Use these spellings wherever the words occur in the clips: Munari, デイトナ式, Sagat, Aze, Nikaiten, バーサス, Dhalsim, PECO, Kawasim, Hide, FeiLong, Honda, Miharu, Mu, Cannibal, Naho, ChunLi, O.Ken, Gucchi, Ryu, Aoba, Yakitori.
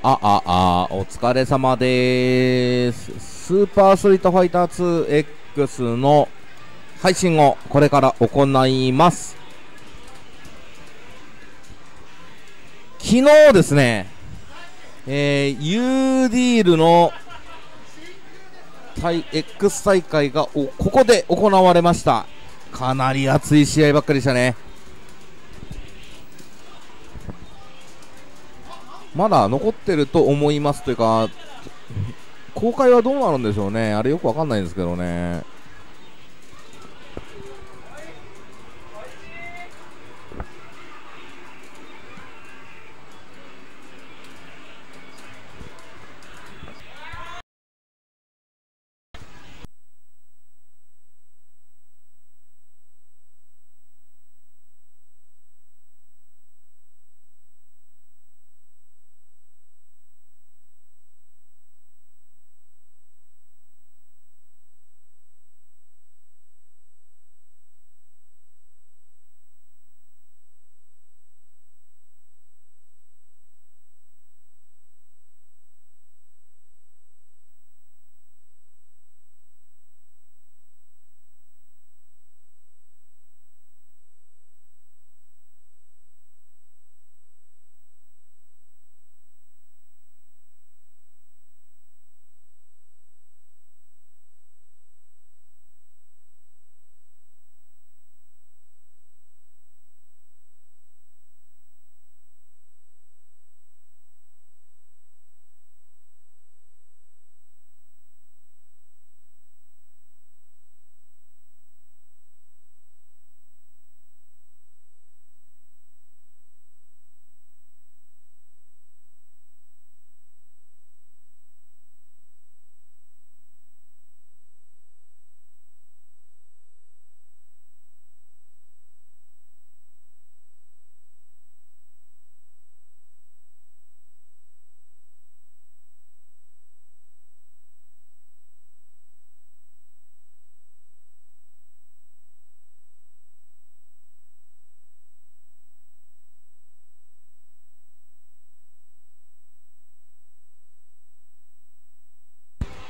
お疲れ様でーす。スーパーストリートファイター 2X の配信をこれから行います。昨日ですね、U ディールのX 大会がここで行われました。かなり熱い試合ばっかりでしたね。まだ残ってると思いますというか、公開はどうなるんでしょうね。あれよくわかんないんですけどね。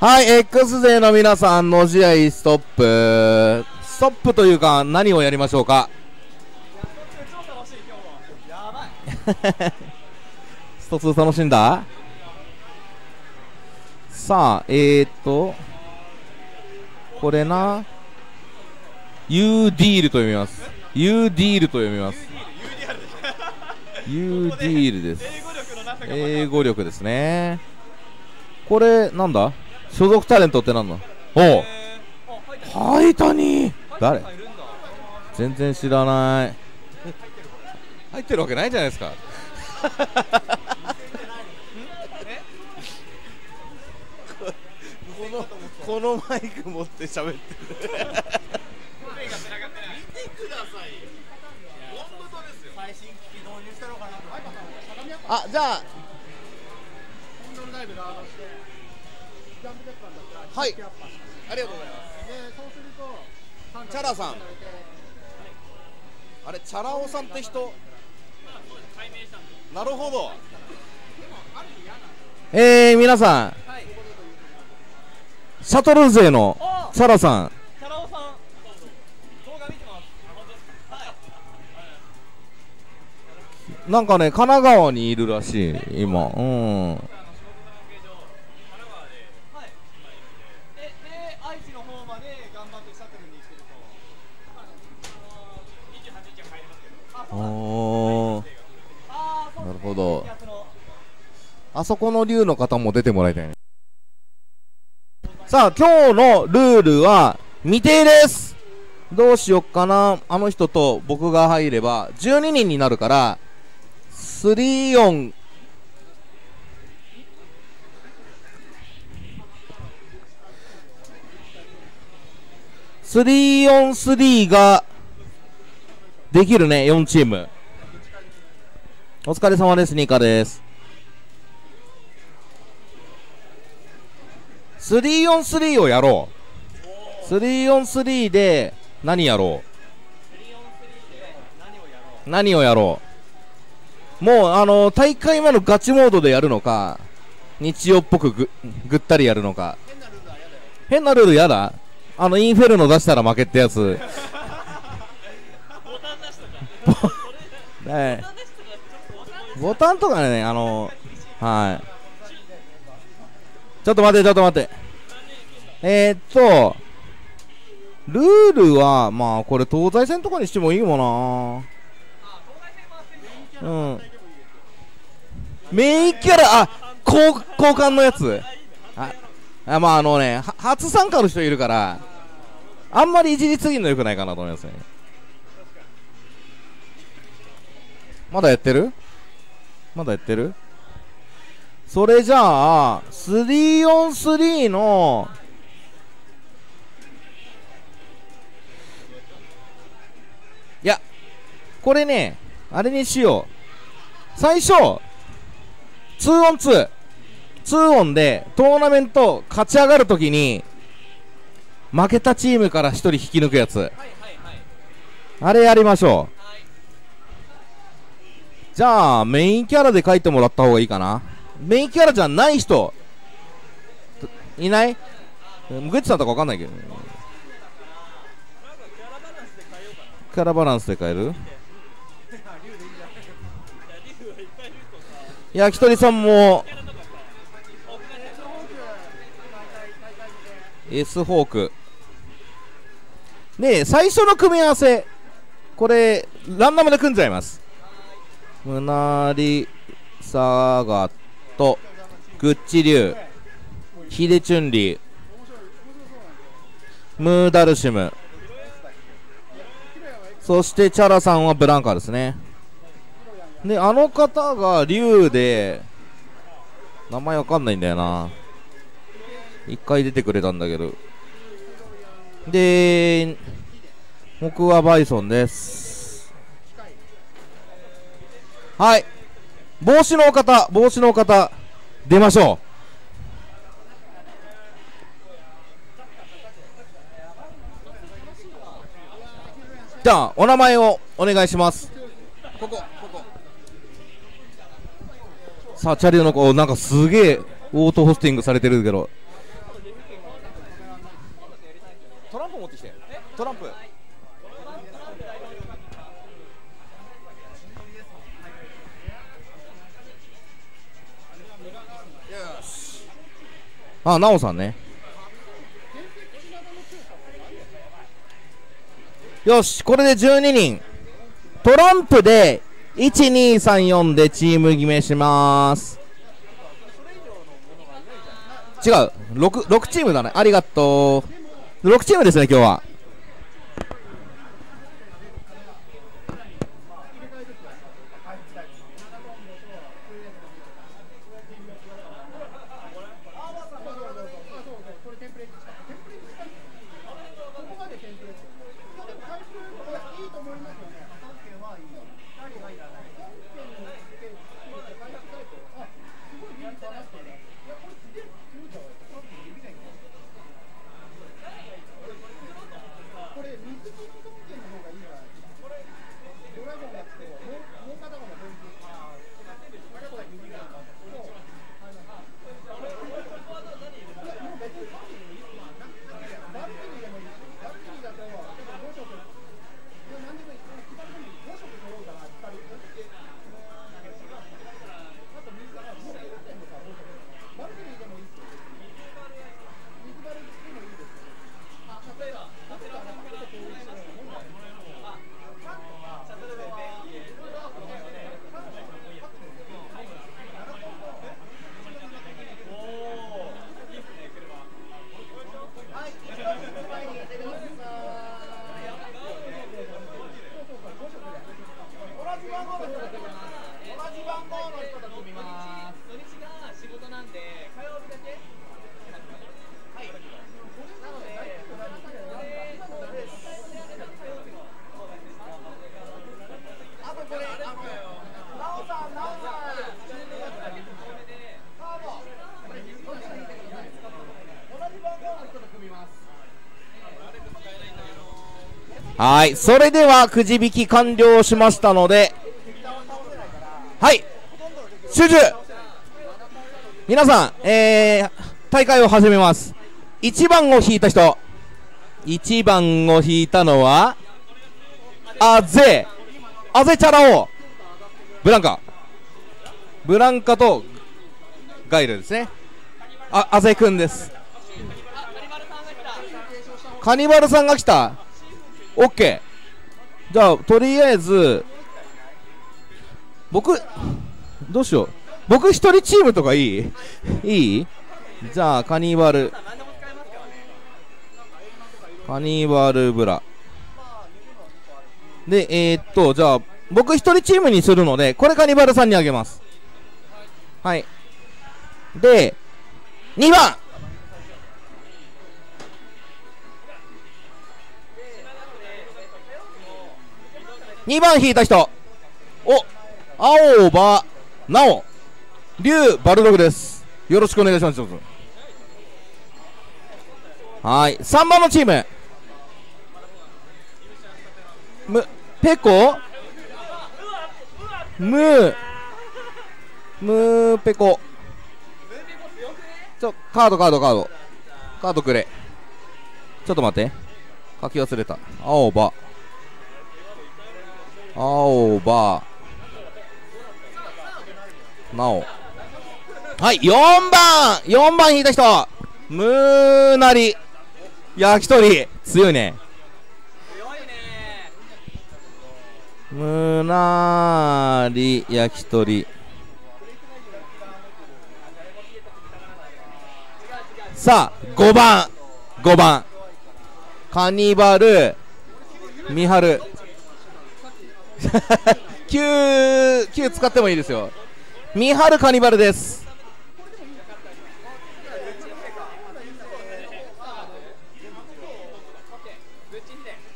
はい、X 勢の皆さん、の試合ストップ。ストップというか、何をやりましょうか。スト2楽しんだ。さあ、これな、U ディールと読みます。U ディールと読みます。U ディールです。英語力ですね。これ、なんだ所属タレントってなんだ。おう、ハイタニー誰全然知らない。入ってるわけないじゃないですか。このマイク持って喋ってる。見てくださいよ、本当ですよ。最新機器導入したのかな。あ、じゃあはい、ありがとうございます。チャラさん、あれチャラ男さんって人。なるほど。皆さん、シャトル勢のチャラさん。なんかね、神奈川にいるらしい、今。うん。おー、なるほど。あそこの竜の方も出てもらいたいね。さあ、今日のルールは未定です。どうしよっかな。あの人と僕が入れば12人になるから、3-4 3-4-3ができるね、4チーム。お疲れ様です、ニカです。3-4-3 をやろう。3-4-3 で何やろう。何をやろう。もう大会前のガチモードでやるのか、日曜っぽく ぐったりやるのか。変なルールやだ。インフェルノ出したら負けってやつ。ボタンとかね、はい、ちょっと待ってちょっと待って、ルールはまあこれ東西線とかにしてもいいもんな。うん、メインキャラ、交換のやつ、まあね、初参加の人いるからあんまりいじりすぎるのよくないかなと思いますね。まだやってる？まだやってる？それじゃあ 3on3 のいやこれねあれにしよう。最初 2on2 2onでトーナメント勝ち上がるときに負けたチームから1人引き抜くやつ、あれやりましょう。じゃあメインキャラで書いてもらった方がいいかな。メインキャラじゃない人いない？グッチさんとかわかんないけど、キャラバランスで変える。いや、ひとりさんも S ホークねえ。最初の組み合わせこれランダムで組んじゃいます。むなりさがとぐっちりゅうひでちゅんりムーダルシム、そしてチャラさんはブランカですね。で方が竜で名前わかんないんだよな、一回出てくれたんだけど。で僕はバイソンです。はい、帽子のお方、帽子のお方出ましょう。じゃあお名前をお願いします。ここここさあチャリの子、なんかすげえオートホスティングされてるけど、トランプ持ってきて、トランプなおさんね。よし、これで12人トランプで1234でチーム決めします。違う、 6チームだね。ありがとう。6チームですね今日は。はい、それではくじ引き完了しましたのではい、集中。皆さん、大会を始めます。1番を引いた人、1番を引いたのはアゼチャラオ、ブランカとガイルですね。アゼくんです。カニバルさんが来た。 OK、 じゃあとりあえず僕どうしよう、僕一人チームとかいい？いい？じゃあカニバルブラで、じゃあ僕一人チームにするので、これカニバルさんにあげます。はい。で2番、2番引いた人、お、青葉奈緒、龍バルドグです。よろしくお願いします。はい。3番のチームペコペコ、カードくれ。ちょっと待って、書き忘れた。青葉なお、はい。4番引いた人、ムーなり焼き鳥、強いね。ムーなり焼き鳥、さあ5番カニバルみはる9使ってもいいですよ。みはるカニバルです。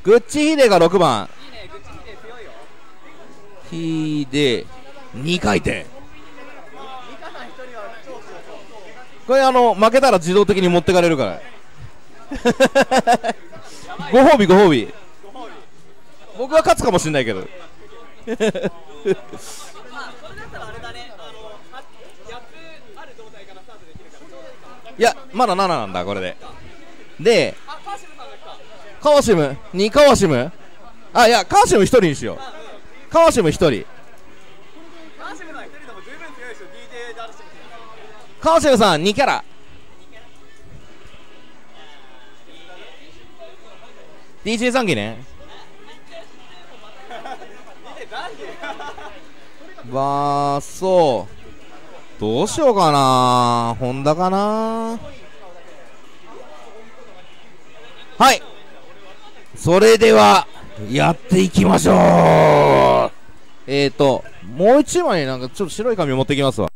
グッチヒデが6番、ヒデ2回転、これ負けたら自動的に持ってかれるからご褒美僕は勝つかもしれないけどいや、まだ7なんだ、これで。で、カワシム、あ、いや、カワシム1人にしよう。カワシム1人。カワシムさん、2キャラ。DJ ザンギね。わー、そうどうしようかな、ホンダかな。はい、それではやっていきましょう。もう一枚なんかちょっと白い紙持ってきますわ。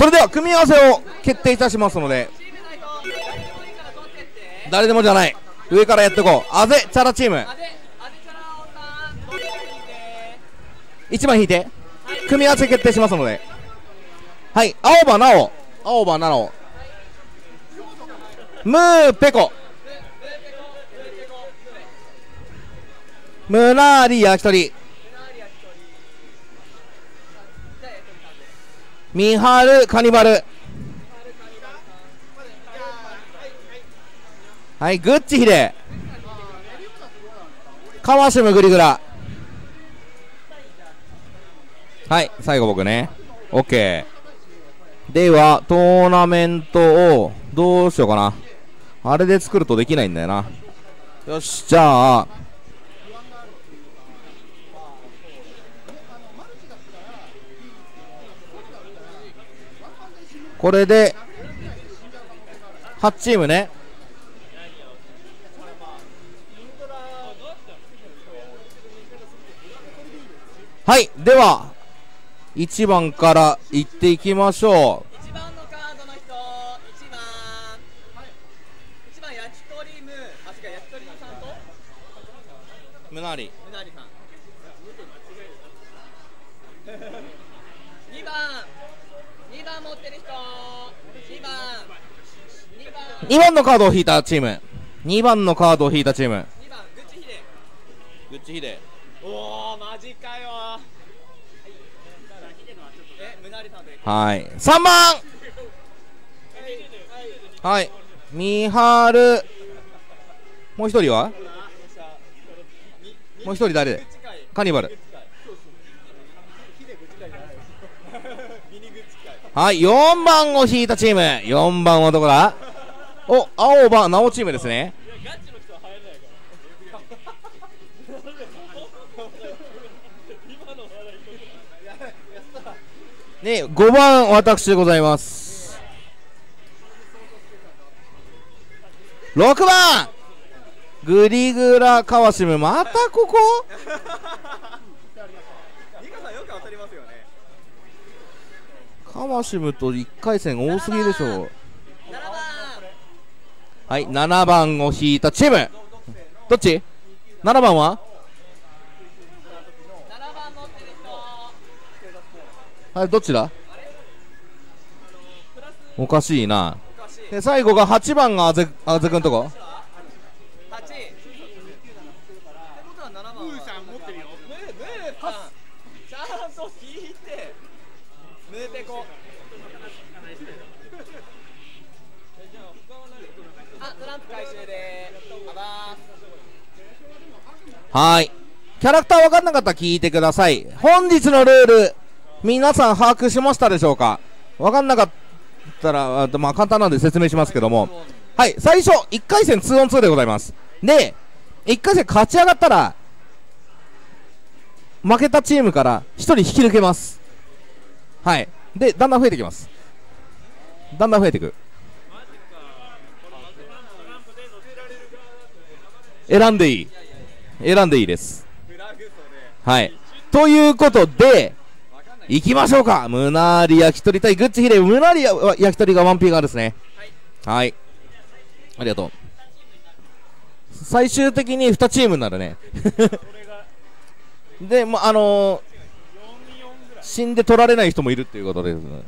それでは組み合わせを決定いたしますので、誰でもじゃない上からやっていこう。あぜチャラチーム1枚引いて組み合わせ決定しますので、はい、青葉なお、青葉なお、ムーペコ、ムナーリア1人、ミハルカニバル、はい、グッチヒデ、カワシムグリグラ、はい、最後僕ね。 OK ではトーナメントをどうしようかな。あれで作るとできないんだよな。よし、じゃあこれで8チームね。はい、では1番からいっていきましょう。1番のカードの人、1番焼き鳥ムー、あ、違う、焼き鳥さんとムナリさん、2番持ってる人、2番のカードを引いたチーム、2番のカードを引いたチーム、2番グッチヒデ、おおマジかよ。はい、3番、はい、みはる、もう1人は、もう1人誰、カニバル、はい、4番を引いたチーム、4番はどこだ、お、青葉なおチームですね。ね、5番私でございます。6番、グリグラカワシム、またここリカさんよく当たりますよね。カワシムと1回戦多すぎでしょう。はい、7番を引いたチーム、どっち、7番は、はい、どちら、おかしいな。で最後が8番があぜくんとこ、はい、キャラクター分かんなかったら聞いてください。本日のルール皆さん把握しましたでしょうか。分かんなかったら、まあ、簡単なんで説明しますけども、はい、最初1回戦 2on2 でございます。で1回戦勝ち上がったら負けたチームから1人引き抜けます。はい、でだんだん増えてきます。だんだん増えていく。選んでいい、選んでいいです。はい、ということで行きましょうか。ムナーリ焼き鳥対グッチヒレ。ムナーリ焼き鳥が 1P 側ですね。はい、ありがとう。最終的に2チームになるねで、まあ死んで取られない人もいるっていうことです、ね、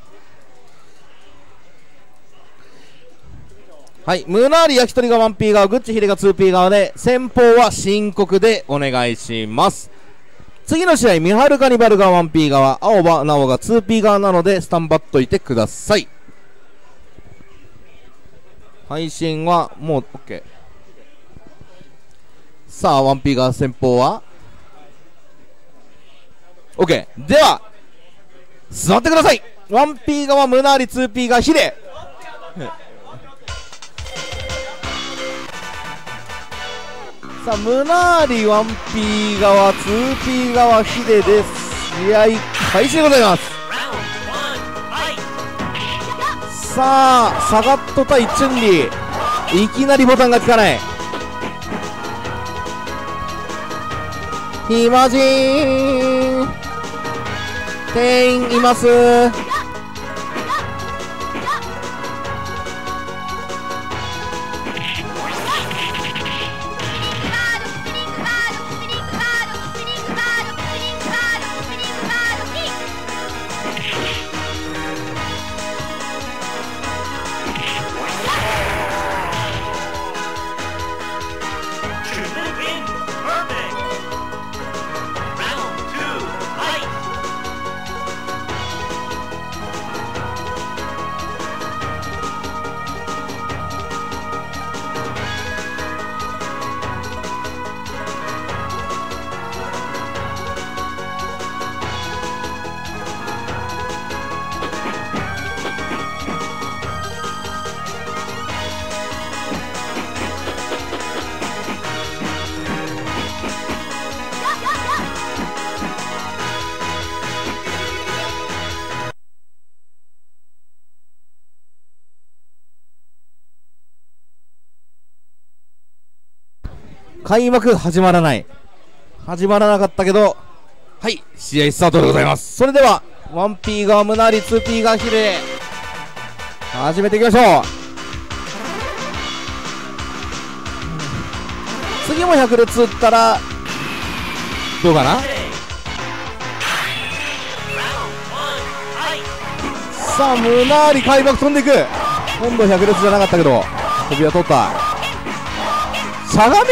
はい、ムナーリ焼き鳥が 1P 側、グッチヒレが 2P 側で、先方は申告でお願いします。次の試合、ミハルカニバルが 1P 側、青葉なおが 2P 側なのでスタンバっといてください。配信はもう OK。 さあ 1P 側先方は OK。 では座ってください。 1P 側ムナーリ、 2P 側ヒレさあ、ムナーリ 1P 側、 2P 側ヒデです。試合開始でございます。さあ、サガット対チュンリー、いきなりボタンが効かない。ヒマジーン店員います。開幕始まらなかったけど、はい、試合スタートでございます。それでは 1P がムナリ、 2P がヒレ、始めていきましょう。次も100で釣ったらどうかな。さあムナリ開幕飛んでいく。今度100列じゃなかったけど飛びは取った。しゃがめない。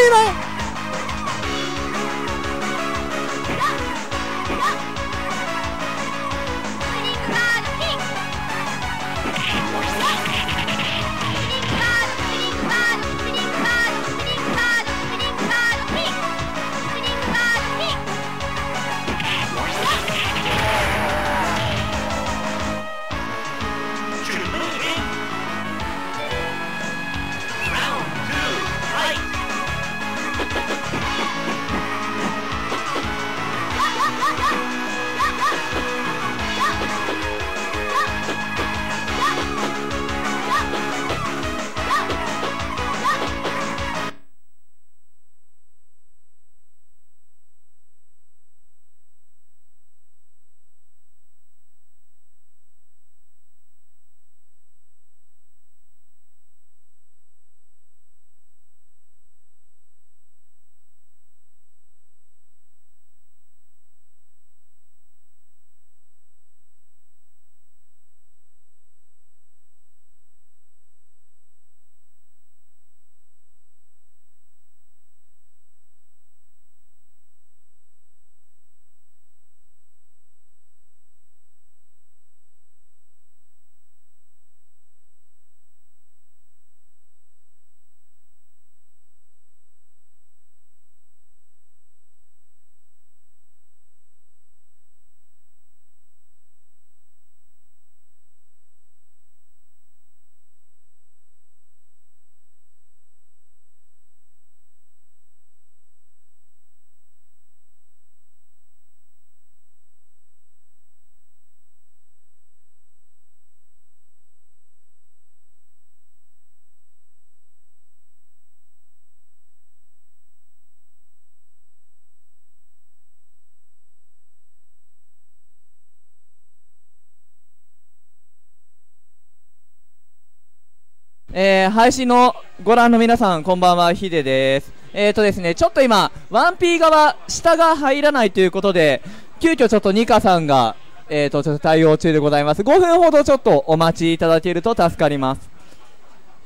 配信のご覧の皆さんこんばんは、ヒデです。ですね、ちょっと今 1P 側下が入らないということで急遽ちょっとニカさんがちょっと対応中でございます。5分ほどちょっとお待ちいただけると助かります。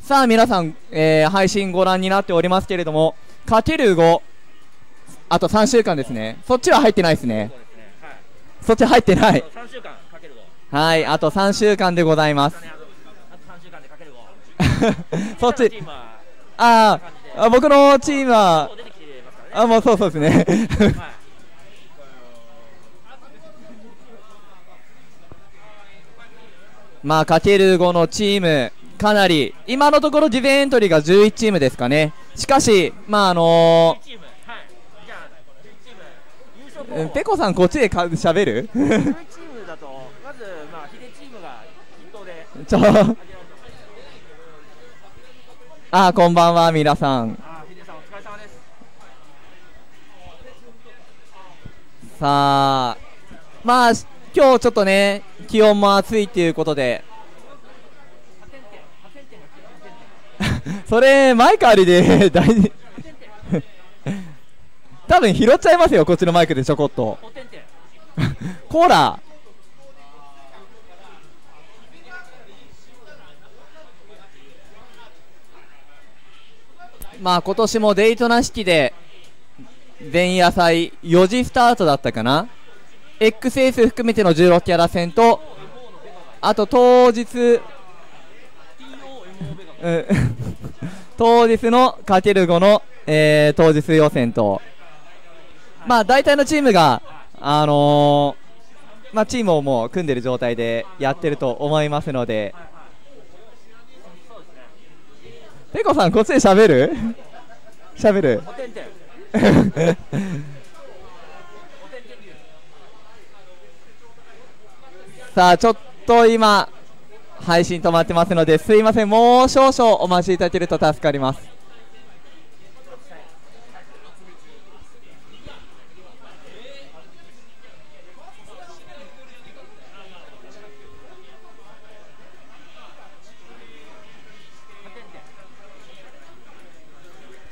さあ皆さん、配信ご覧になっておりますけれども、×5 あと3週間ですね。そっちは入ってないですね。そっち入ってない。はい、あと3週間でございます。そっち、ああ、僕のチームは、あ、もうそうそうですね。まあ、×5 のチーム、かなり、今のところ、事前エントリーが11チームですかね。しかし、まあ、ペコさん、こっちでしゃべるあ、こんばんは皆さん。さあ、まあ今日ちょっとね気温も暑いということでそれマイクありで大事多分拾っちゃいますよ、こっちのマイクでちょこっとコーラまあ今年もデイトナ式で前夜祭4時スタートだったかな。 XS 含めての16キャラ戦と、あと当日当日の×5の、当日予選と、まあ大体のチームがまあチームをもう組んでる状態でやってると思いますので、ペコさんこっちで喋る？喋る。さあちょっと今配信止まってますので、すいません、もう少々お待ちいただけると助かります。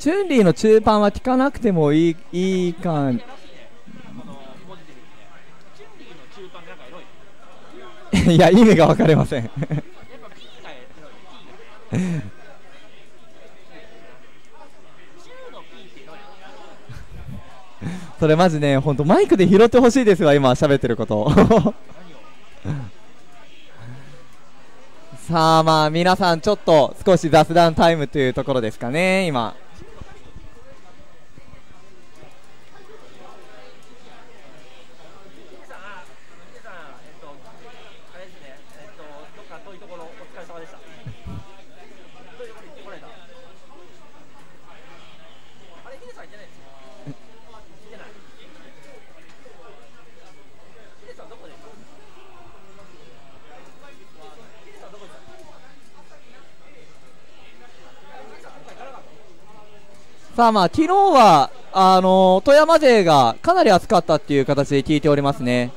チュンリーの中盤は聞かなくてもいい感じ。いや、意味が分かりません。それマジね、本当マイクで拾ってほしいですわ、今喋ってること。さあ、まあ皆さんちょっと少し雑談タイムというところですかね、今。さあ、まあ昨日は富山勢がかなり暑かったっていう形で聞いておりますね。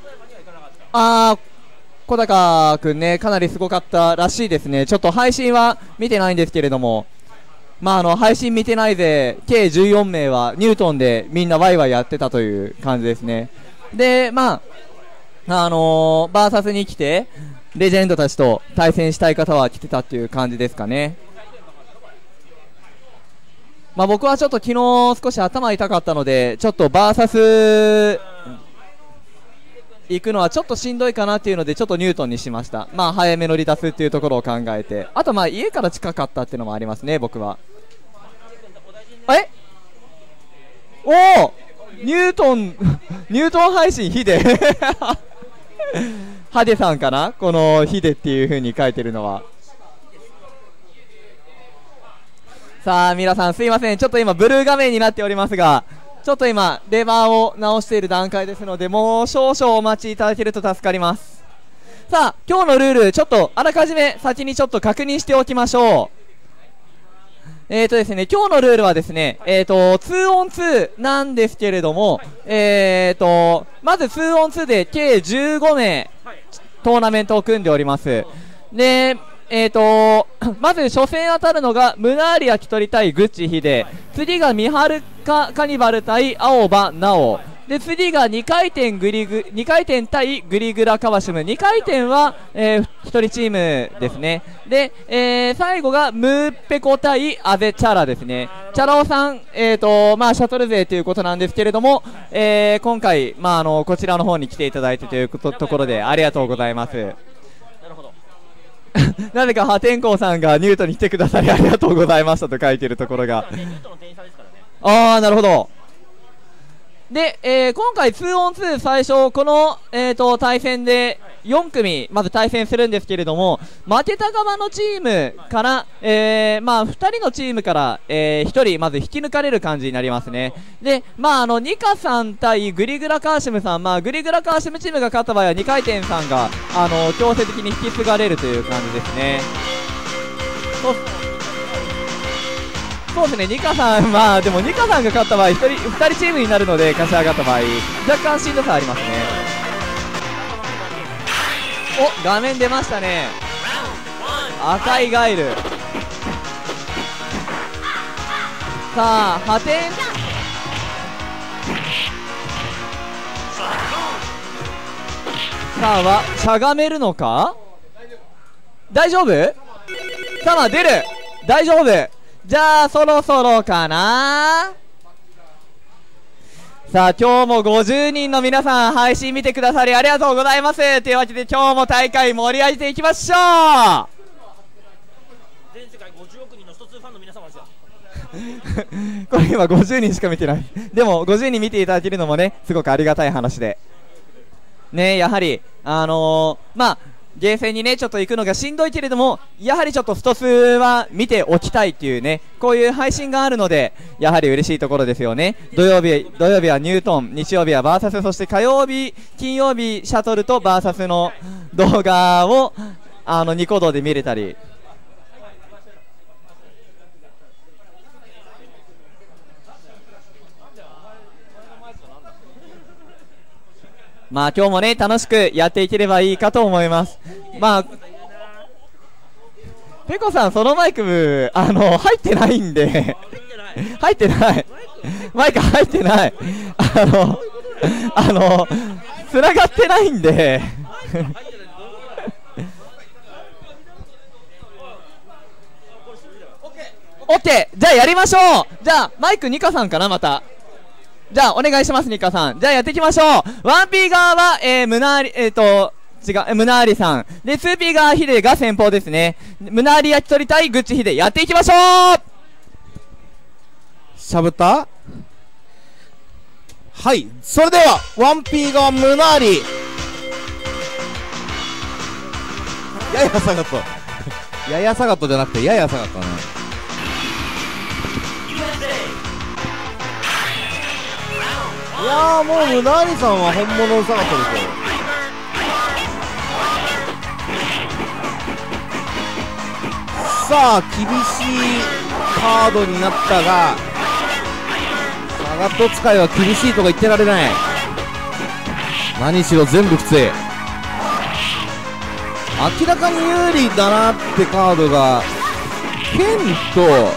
ああ、小高君ね、かなりすごかったらしいですね。ちょっと配信は見てないんですけれども、まあ配信見てないで計14名はニュートンでみんなワイワイやってたという感じですね。で、まあバーサスに来てレジェンドたちと対戦したい方は来てたっていう感じですかね。まあ僕はちょっと昨日少し頭痛かったので、ちょっとバーサス行くのはちょっとしんどいかなっていうので、ちょっとニュートンにしました。まあ早めの離脱っていうところを考えて、あとまあ家から近かったっていうのもありますね、僕は。え、おお、ニュートン配信ヒデハデさんかな、このヒデっていう風に書いてるのは。さあ皆さんすいません、ちょっと今ブルー画面になっておりますが、ちょっと今レバーを直している段階ですので、もう少々お待ちいただけると助かります。さあ今日のルール、ちょっとあらかじめ先にちょっと確認しておきましょう。ですね、今日のルールはですね、2オン2なんですけれども、まず2オン2で計15名トーナメントを組んでおります。でまず初戦当たるのがムナーリアキ取り対グッチヒデ、次がミハルカカニバル対青葉ナオで、次が2回転対グリグラカワシム、2回転は、1人チームですね。で、最後がムーペコ対アゼチャラですね。チャラオさん、まあ、シャトル勢ということなんですけれども、今回、まあ、こちらの方に来ていただいてというところでありがとうございます。なぜか破天荒さんがニュートンに来てくださりありがとうございましたと書いているところが、ああ、なるほど。で、今回2オン2最初この、対戦で4組まず対戦するんですけれども、負けた側のチームから、まあ2人のチームから、1人まず引き抜かれる感じになりますね。で、まあニカさん対グリグラカーシムさん、まあグリグラカーシムチームが勝った場合は2回転さんが強制的に引き継がれるという感じですね。そうですね、ニカさん、まあでもニカさんが勝った場合2人チームになるので、勝ち上がった場合若干しんどさありますね。お、画面出ましたね、赤いガイル。さあ破天、さあはしゃがめるのか、大丈夫、さあ出る、大丈夫、じゃあそろそろかな。さあ今日も50人の皆さん配信見てくださりありがとうございます。というわけで今日も大会盛り上げていきましょう。全世界50億人の1つファンの皆様ですよ。これ今50人しか見てない。でも50人見ていただけるのもね、すごくありがたい話でね、やはりまあゲーセンにね、ちょっと行くのがしんどいけれども、やはりちょっとスト数は見ておきたいっていうね、こういう配信があるので、やはり嬉しいところですよね。土曜日はニュートン、日曜日はバーサス、そして火曜日、金曜日、シャトルとバーサスの動画をニコ動で見れたり。まあ今日もね、楽しくやっていければいいかと思います。まあペコさん、そのマイク入ってないんで入ってない、マイク入ってない、つながってないんでOK、 じゃあやりましょう。じゃあマイクニカさんかな、また。じゃあお願いします、ニカさん。じゃあやっていきましょう。1P 側はムナーリ、ムナーリさんで、2P 側ヒデが先方ですね。ムナーリ焼き鳥対グッチヒデ、やっていきましょう。しゃぶった。はい、それでは 1P 側ムナーリ、ややさがとややさがとじゃなくてややさがとね。いやー、もうムナーリさんは本物うさがとですよ。さあ厳しいカードになったが、サガト使いは厳しいとか言ってられない。何しろ全部きつい。明らかに有利だなってカードが剣と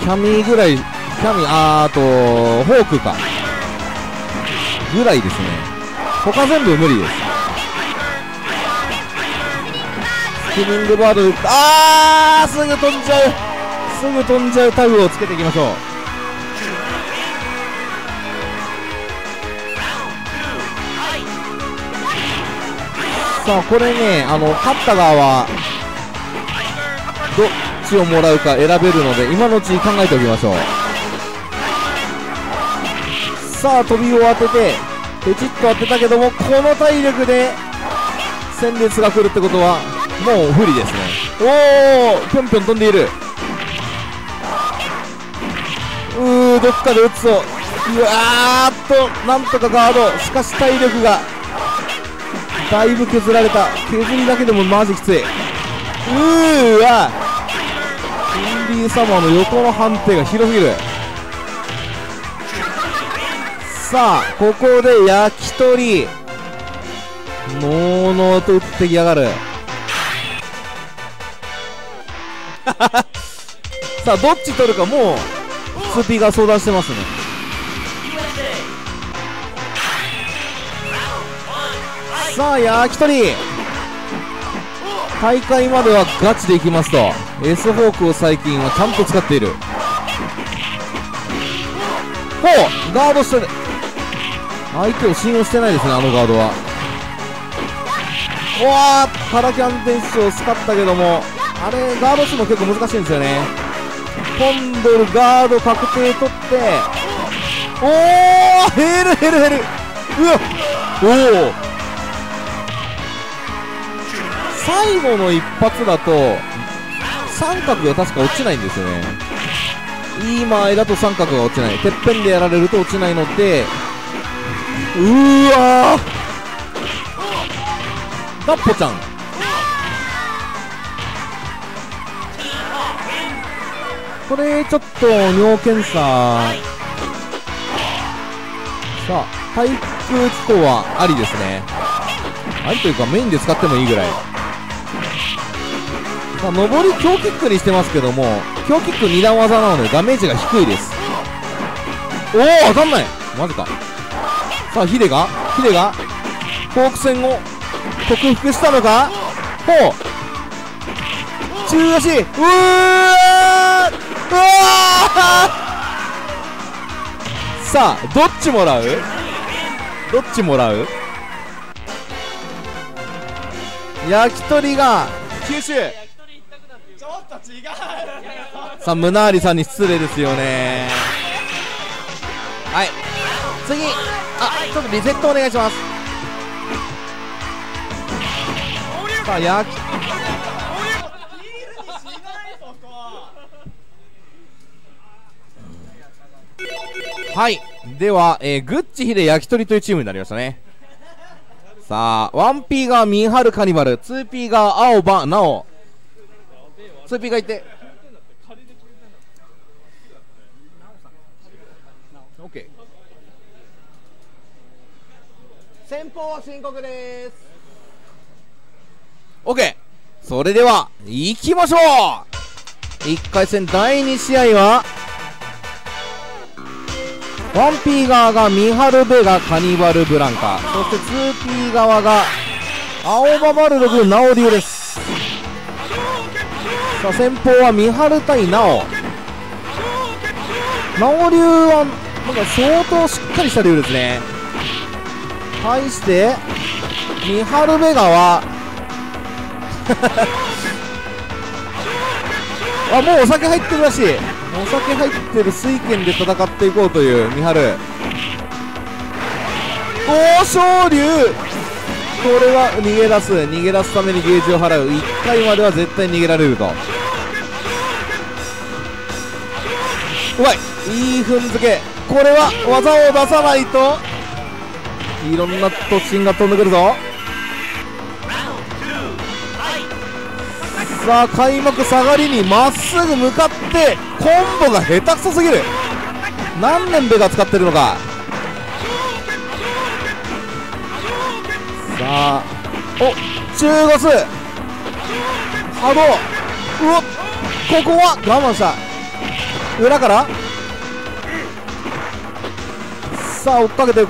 キャミーぐらい、あとホークかぐらいですね。他全部無理です。スピニングバード、あー、すぐ飛んじゃう、すぐ飛んじゃうタグをつけていきましょう。さあこれね、勝った側はどっちをもらうか選べるので、今のうち考えておきましょう。さあ飛びを当ててペチッと当てたけども、この体力で戦列が来るってことはもう不利ですね。おお、ぴょんぴょん飛んでいる。どっかで打つぞ。うわーっと、なんとかガード、しかし体力がだいぶ削られた。削りだけでもマジきつい。わインディーサマーの横の判定が広すぎる。さあここで焼き鳥ノーノーと打ってきやがるさあどっち取るか、もうスピーが相談してますね。さあ焼き鳥大会まではガチでいきますと、エースフォークを最近はちゃんと使っている。ほう、ガードしてる。相手を信用してないですね、あのガードは。うわー、パラキャンテンション使ったけども、あれガードしても結構難しいんですよね。今度ガード確定取って、おお、減る減る減る。うわっ、おお、最後の一発だと三角が確か落ちないんですよね。いい間合いだと三角が落ちない、てっぺんでやられると落ちないので、わー、ガッポちゃん。これちょっと尿検査、さあ対空機構はありですね。ありというかメインで使ってもいいぐらい。さあ上り強キックにしてますけども、強キック2段技なのでダメージが低いです。おお、当たんない、マジか。さあヒデがフォーク戦を克服したのか。ほう、中足、うわー、さあどっちもらう。焼き鳥が吸収。ちょっと違う。さあムナーリさんに失礼ですよね。はい、次、ちょっとリセットお願いします。さあはい、では、グッチヒデ焼き鳥というチームになりましたね。さあ 1P がミンハルカニバル、 2P が青葉なお、 2P がいて OK、先方申告です。 OK、 それでは行きましょう。1回戦第2試合は 1P 側がミハルベガ、カニバルブランカ、そして 2P 側が青葉バルログ、ナオリュウです。さあ先方はミハル対ナオ。ナオリュウはなんか相当しっかりした竜ですね。対してミハルベガはあ、もうお酒入ってるらしい。お酒入ってる水拳で戦っていこうというミハル。豪昇龍、これは逃げ出すためにゲージを払う。1回までは絶対逃げられると。うまい、いい踏んづけ。これは技を出さないといろんな突進が飛んでくるぞ。さあ開幕下がりにまっすぐ向かって、コンボが下手くそすぎる。何年ベガ使ってるのか。さあお中ゴス波動、うおっ、ここは我慢した。裏からさあ追っかけて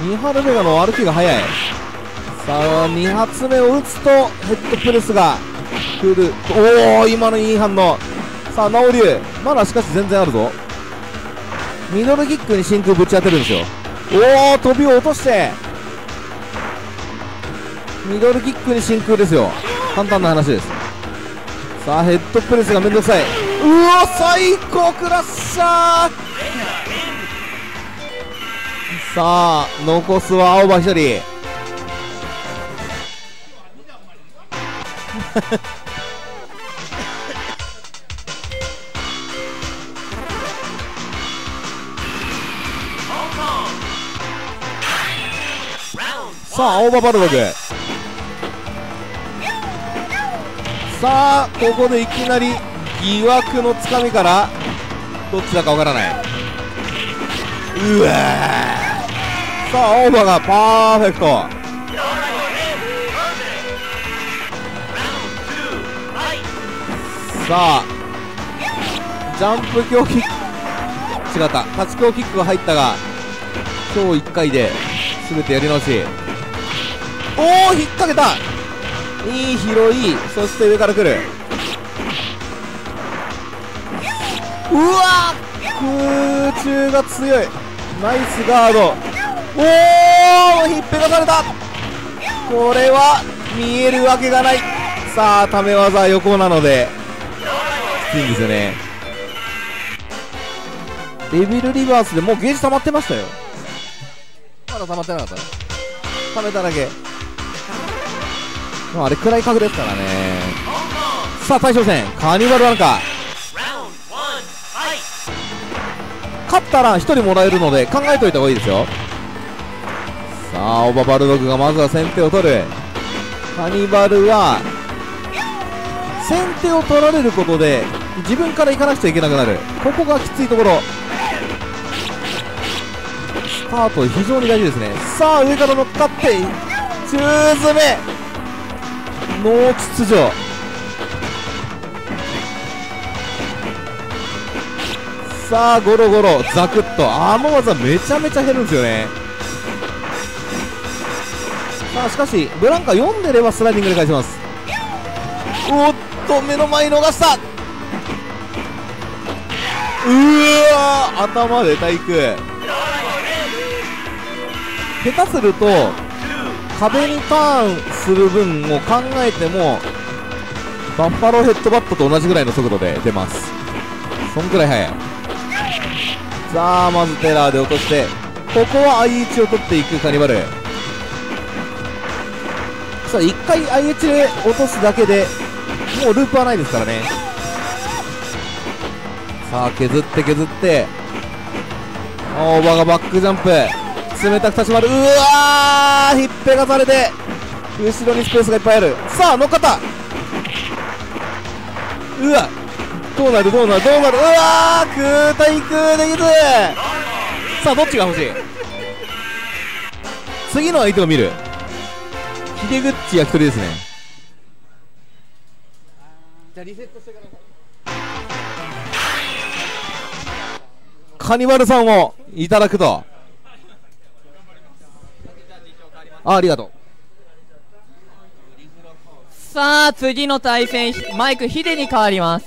ミハルベガの歩きが速い。さあ2発目を打つとヘッドプレスが来る。おお、今のいい反応。さあナオリュウまだしかし全然あるぞ。ミドルキックに真空ぶち当てるんですよ。おお、飛びを落としてミドルキックに真空ですよ。簡単な話です。さあヘッドプレスがめんどくさい。うわ、最高クラッシャー。さあ残すは青葉一人。さあ青葉バルログ。さあここでいきなり疑惑のつかみから、どっちだかわからない。うわー、さあ青葉がパーフェクト。さあジャンプ強キック、違った、タッチ強キックが入ったが、今日1回で全てやり直し。おお、引っ掛けた、いい拾い、そして上から来る。うわー、空中が強い、ナイスガード。おお、引っぺがされた。これは見えるわけがない。さあため技は横なのでいいんですよね。デビルリバースでもうゲージ溜まってましたよ。まだ溜まってなかった、溜めただけ。もうあれくらい格ですからね。さあ大将戦カニバルなんか勝ったら1人もらえるので考えといた方がいいですよ。さあオババルドグがまずは先手を取る。カニバルは先手を取られることで自分から行かなくちゃいけなくなる。ここがきついところ。スタート非常に大事ですね。さあ上から乗っかって中詰め、ノー秩序。さあゴロゴロザクッと、あの技めちゃめちゃ減るんですよね。さあしかしブランカ読んでればスライディングで返します。おっと目の前逃した。うわ、頭で対空。下手すると壁にターンする分を考えてもバッファローヘッドバットと同じぐらいの速度で出ます。そんくらい速い。さあまずテラーで落として、ここは IH を取っていくカニバル。さあ1回 IH で落とすだけでもうループはないですからね。さあ削って青葉がバックジャンプ、冷たく立ち回る。うわー、ひっぺがされて後ろにスペースがいっぱいある。さあ乗っかった。うわ、どうなる。うわー、空対空できず。さあどっちが欲しい。次の相手を見る。ヒデグッチ焼き鳥ですね。リセットしてからハニバルさんをいただくと。ありがとう。さあ次の対戦、マイクヒデに変わります。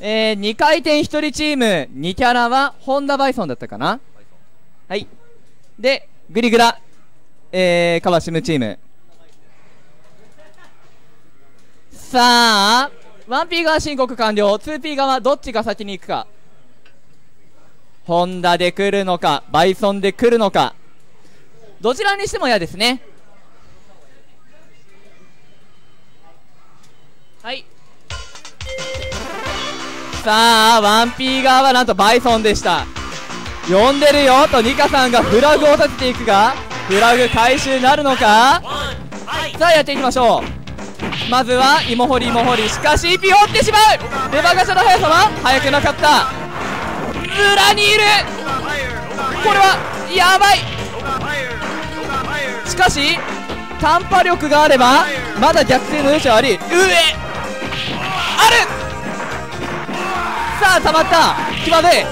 2回転1人チーム2キャラはホンダバイソンだったかな。はい。でグリグラ、川島チーム。さあ 1P 側申告完了。 2P 側どっちが先に行くか。ホンダで来るのかバイソンで来るのか、どちらにしても嫌ですね。はい。さあ 1P 側はなんとバイソンでした。呼んでるよとニカさんがフラグを立てていくが、フラグ回収なるのか。さあやっていきましょう。まずは芋掘り芋掘り、しかし EP を追ってしまう。レバーガシャの速さは速くなかった。裏にいる。これはやばい。しかし短波力があればまだ逆転の余地はあり。上ある。さあたまった。気まずい。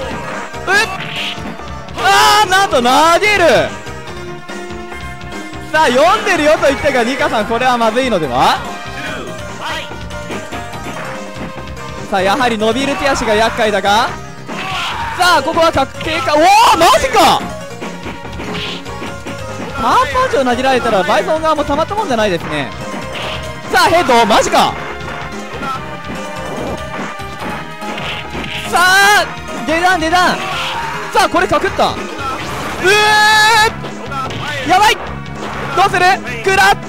ああなんと投げる。さあ読んでるよと言ったがニカさん、これはまずいのでは。さあやはり伸びる手足が厄介だが、さあここは確定か。おおマジか。パンパンチを投げられたらバイソン側もたまったもんじゃないですね。さあヘッドマジか。さあ出段。さあこれかくった。やばい。どうする。食らって。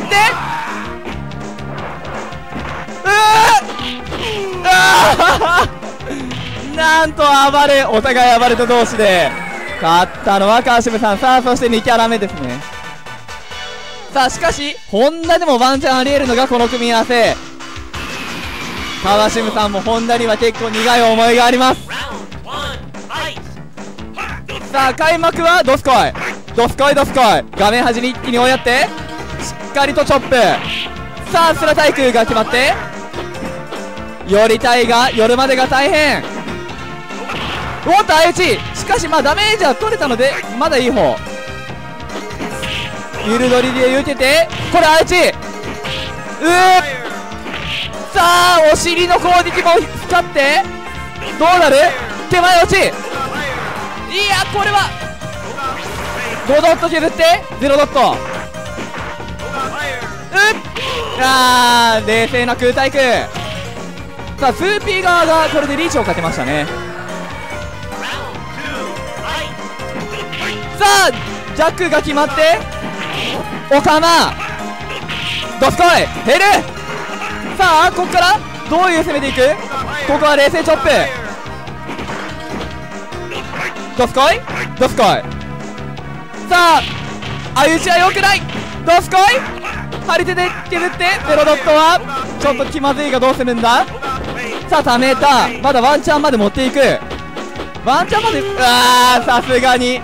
なんと暴れ、お互い暴れた同士で勝ったのは川島さん。さあそして2キャラ目ですね。さあしかしホンダでもワンチャンありえるのがこの組み合わせ。川島さんもホンダには結構苦い思いがあります。さあ開幕はドスコイドスコイドスコイ、画面端に一気に追いやってしっかりとチョップ。さあスラ対空が決まって寄りたいが寄るまでが大変。おっと相打ち、しかしまあダメージは取れたのでまだいい方。ゆるどりで受けて、これ相打ち。さあお尻の攻撃も光って、どうなる。手前落ち。いやこれは5ドット削って0ドット。あー冷静な空対空。さあ 2P 側がこれでリーチをかけましたね。さあジャックが決まってオカマドスコイヘル。さあここからどういう攻めていく。ここは冷静チョップ。ドスコイドスコイ。さあ相打ちはよくない。ドスコイ張り手で削ってゼロドットはちょっと気まずいが、どうするんだ。さあためた。まだワンチャンまで持っていく。ワンチャンまで、さすがに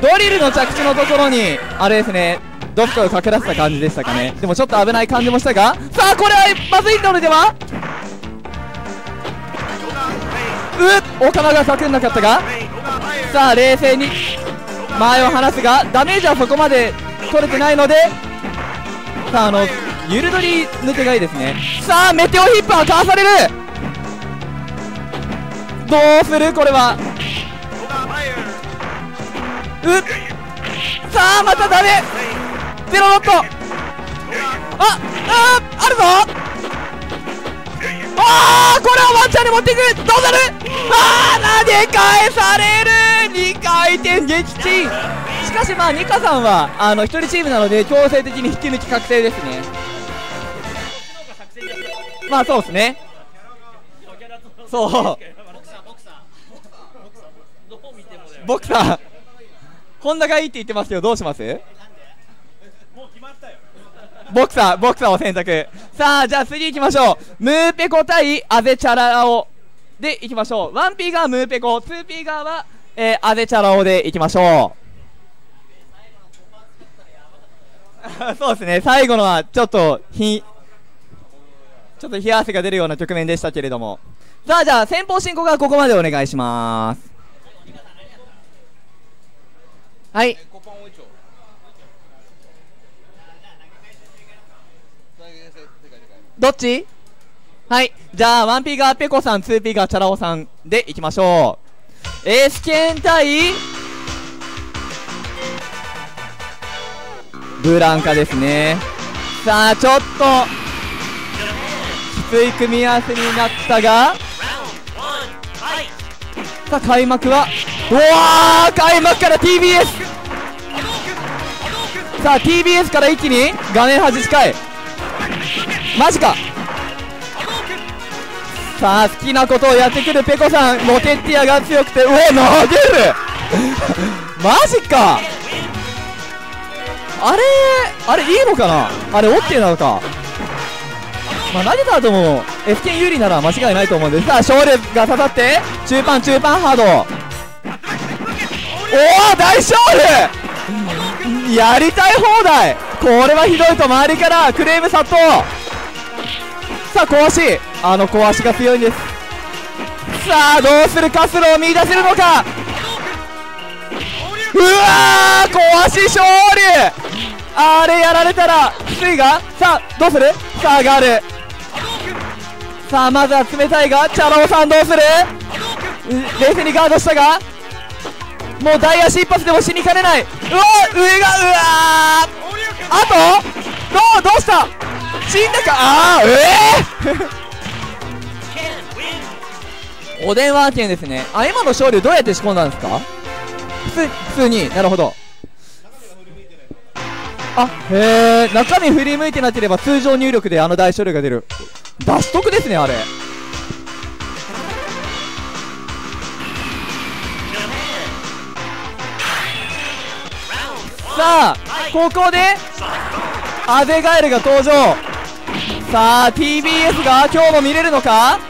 ドリルの着地のところにあれですね、どっかをかけ出した感じでしたかね。でもちょっと危ない感じもしたが、さあこれはまずいのでは。おかまがかくんなかったが、さあ冷静に前を離すがダメージはそこまで取れてないので、さあゆるどり抜けがいいですね。さあメテオヒップはかわされる。どうするこれは。さあまたダメ。ゼロドット。あるぞ。これはワンチャンに持っていく。どうなる。投げ返される。2回転撃沈。しかしまあニカさんは1人チームなので強制的に引き抜き確定ですね。まあそうですね。そうボクサーホンダがいいって言ってますけど、どうします。ボクサーを選択。さあじゃあ次行きましょう。ムーペコ対アゼチャラオで行きましょう。1P 側ムーペコ、 2P 側は、アゼチャラオで行きましょう。そうですね、最後のはちょっと冷や汗が出るような局面でしたけれども。さあじゃあ先方進行がここまでお願いします。はい、どっち。はい、じゃあ 1P がペコさん、 2P がチャラ男さんでいきましょう。エースケン対ブランカですね。さあちょっときつい組み合わせになったが、さあ開幕はうわー、開幕から TBS。 さあ TBS から一気に画面端近い、マジか。さあ好きなことをやってくるペコさん、モテッティアが強くて、うわ投げるマジか。あれいいのかな、あれオッケーなのか。まあ、投げた後も F 剣有利なら間違いないと思うんです。さあショールが刺さって中盤ハード、おお大ショールやりたい放題。これはひどいと周りからクレーム殺到。さあ小足、小足が強いんです。さあどうする、活路を見出せるのか。うわー小足勝利、あれやられたらきついが、さあどうする、さあガール、さあまずは冷たいが、チャラ男さんどうする、冷静にガードしたが、もう大足一発でも死にかねない。うわ上が、うわーあとどうした死んだか、ああお電話券ですね。あ今の勝利どうやって仕込んだんですか。普通に、なるほど。あへえ、中身振り向いてなければ通常入力で大処理が出る。脱足ですねあれ。さあここでアゼガエルが登場。さあ TBS が今日も見れるのか。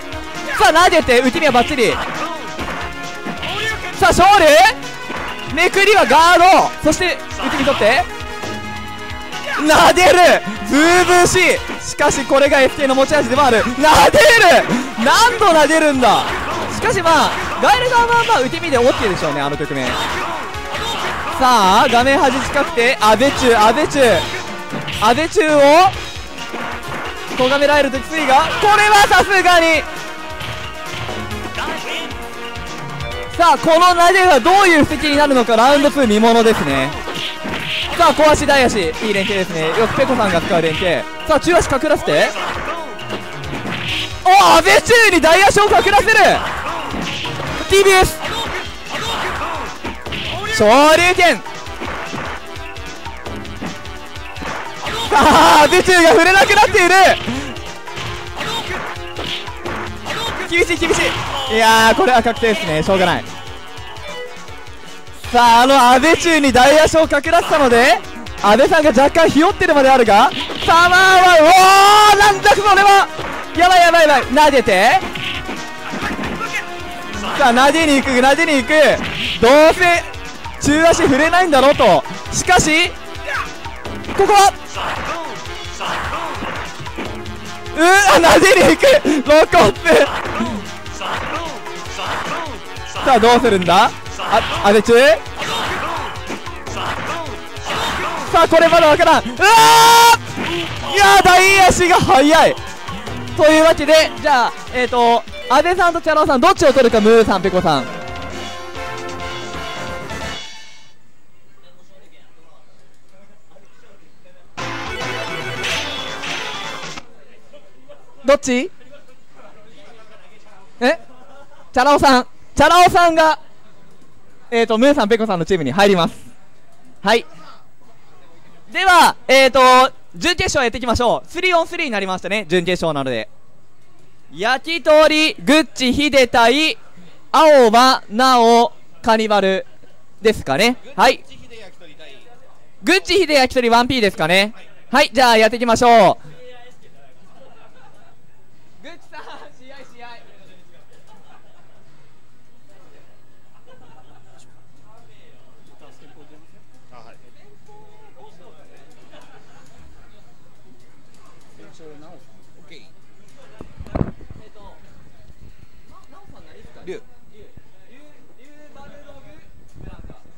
さあ投げて打ち身はバッチリ。さあ勝利、めくりはガード、そして打ち身取ってなでる、ずうぶうしい。しかしこれが FK の持ち味でもある。なでる、何度なでるんだ。しかしまあガエル側はまあ打てみで OK でしょうね、あの局面。さあ画面端近くてアゼ中をとがめられるときついが、これはさすがに。さあこのなでがどういう布石になるのか、ラウンド2見ものですね。さあ小足大足いい連携ですね、よくペコさんが使う連携。さあ中足隠らせて、おっ阿部中に大足を隠らせる TBS 昇竜拳。さあ阿部中が触れなくなっている、厳しい。いやーこれは確定ですね、しょうがない。さあ阿部中に大足を隠らせたので阿部さんが若干ひよってるまであるが、サマーはおおなんだこれは、やばい、投げて、さあ投げに行く、どうせ中足触れないんだろうと。しかしここは投げに行くロコップ。さあどうするんだ阿部中。さあこれまだわからん。うわーいやー大足が速いというわけで、じゃあ阿部さんとチャラ男さんどっちを取るか。ムーさんペコさん、どっち。チャラ男さん、チャラ男さんがムーさんペコさんのチームに入ります。はい、では準決勝やっていきましょう。 3on3 になりましたね、準決勝なので。焼き鳥グッチヒデ対青葉なおカニバルですかね。はい、グッチヒデ焼き鳥 1P ですかね。はい、じゃあやっていきましょう。グッチさん試合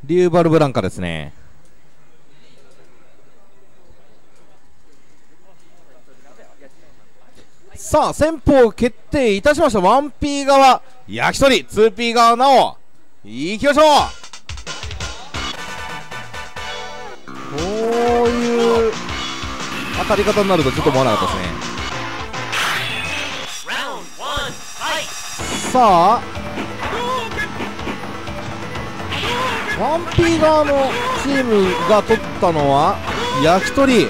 リューバルブランカですね。さあ先方決定いたしました。 1P 側焼き鳥、 2P 側なおいきましょう。こういう当たり方になるとちょっと思わなかったですね。さあ 1P 側のチームが取ったのは焼き鳥。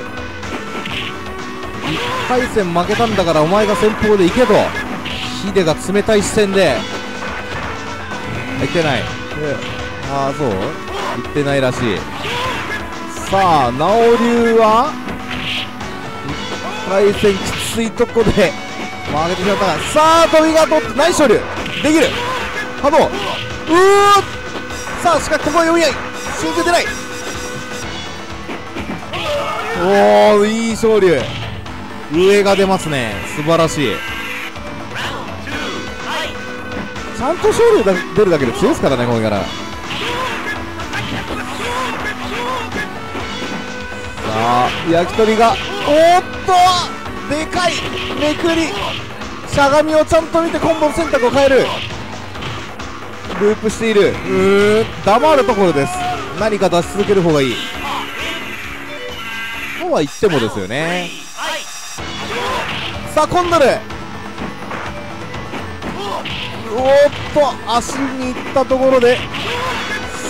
1回戦負けたんだからお前が先方で行けとヒデが冷たい視線で入ってない、ああそう行ってないらしい。さあ直龍は1回戦きついとこで負けてしまったが、さあ飛びが取ってナイス処理できる波動、さあしかしここは読み合い瞬間出ない。おおいい昇龍上が出ますね、素晴らしい。ちゃんと勝利が出るだけで強いですからねこれから。さあ焼き鳥がおっとでかいめくり、しゃがみをちゃんと見てコンボの選択を変える、ループしている、黙るところです。何か出し続ける方がいいとは言ってもですよね。さあコンドル、おっと足に行ったところで、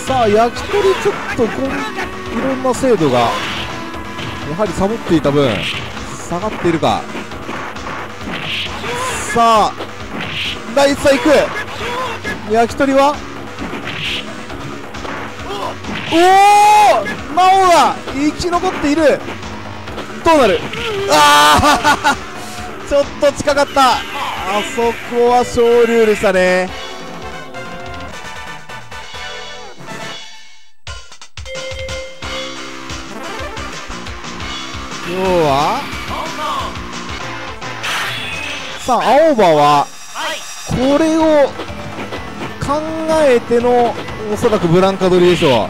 さあ焼き鳥ちょっといろんな精度がやはりサボっていた分下がっているか。さあ第一差いく焼き鳥はおお魔王が生き残っている。どうなる、ああちょっと近かった、あそこは昇龍でしたね。今日はさあ青葉はこれを考えてのおそらくブランカ取りでしょ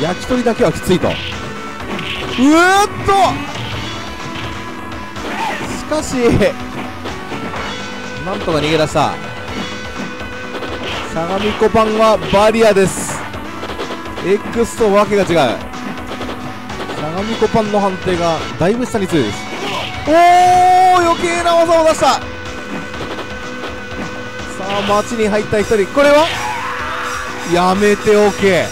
う。焼き鳥だけはきついと、しかしなんとか逃げ出した。相模湖パンはバリアです。 X とわけが違う。相模湖パンの判定がだいぶ下に強いです。おお余計な技を出した。さあ街に入った一人、これはやめておけ。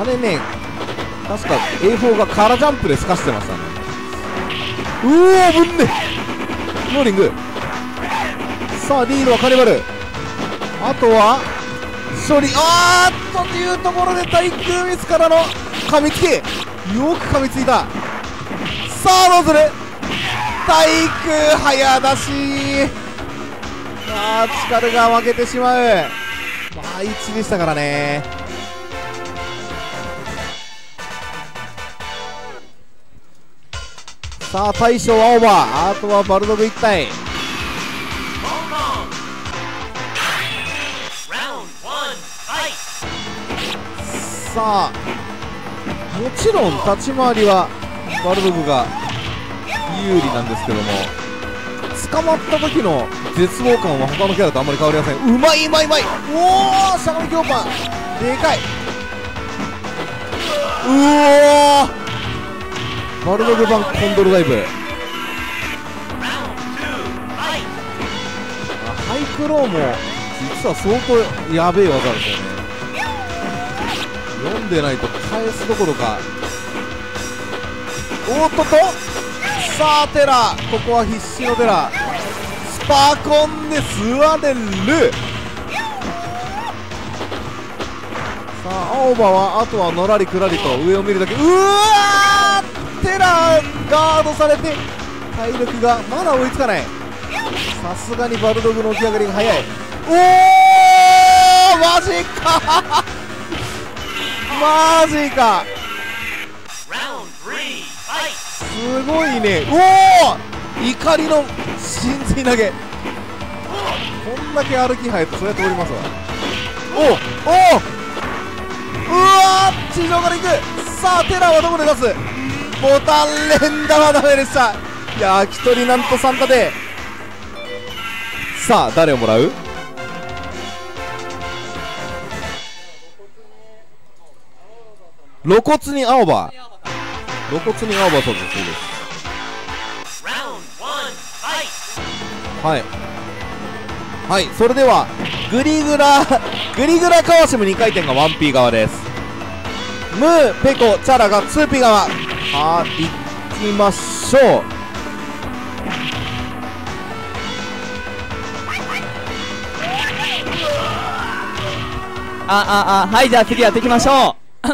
あれね確か A4 がカラジャンプで透かしてましたね。うおぶんねノーリング。さあリードはカニバル、あとは処理、あーっとというところで対空ミスからの噛みつき、よく噛みついた。さあどうする、対空早出し、あーチカルが負けてしまう。まあ1でしたからね。さあ大将はオーバー、あとはバルドグ一体。さあもちろん立ち回りはバルドグが有利なんですけども、捕まった時の絶望感は他のキャラとあんまり変わりません。うまいうまいうまい、おおしゃがみ強パンでかい、うおバルドグ版コンドルダイブ、ハイクローも実は相当やべえ技ですよね。読んでないと返すどころか、おっととさあテラ、ここは必死のテラ、スパコンで吸われる。さあ青葉はあとはのらりくらりと上を見るだけ、うわテラーガードされて体力がまだ追いつかない。さすがにバルドグの起き上がりが早い。おおマジかマジかすごいね。おお怒りの神髄投げ。こんだけ歩き入るとそれは通りますわ。おおうわー、地上から行く。さあテラはどこで出す。ボタン連打はダメでした。焼き鳥なんと3打で。さあ誰をもらう。露骨に青葉、露骨に青葉そうです。はいはい、それではグリグラカワシム2回転が 1P 側です。ムーペコチャラが 2P 側。はい、行きましょう。はい、じゃあ次やっていきましょう。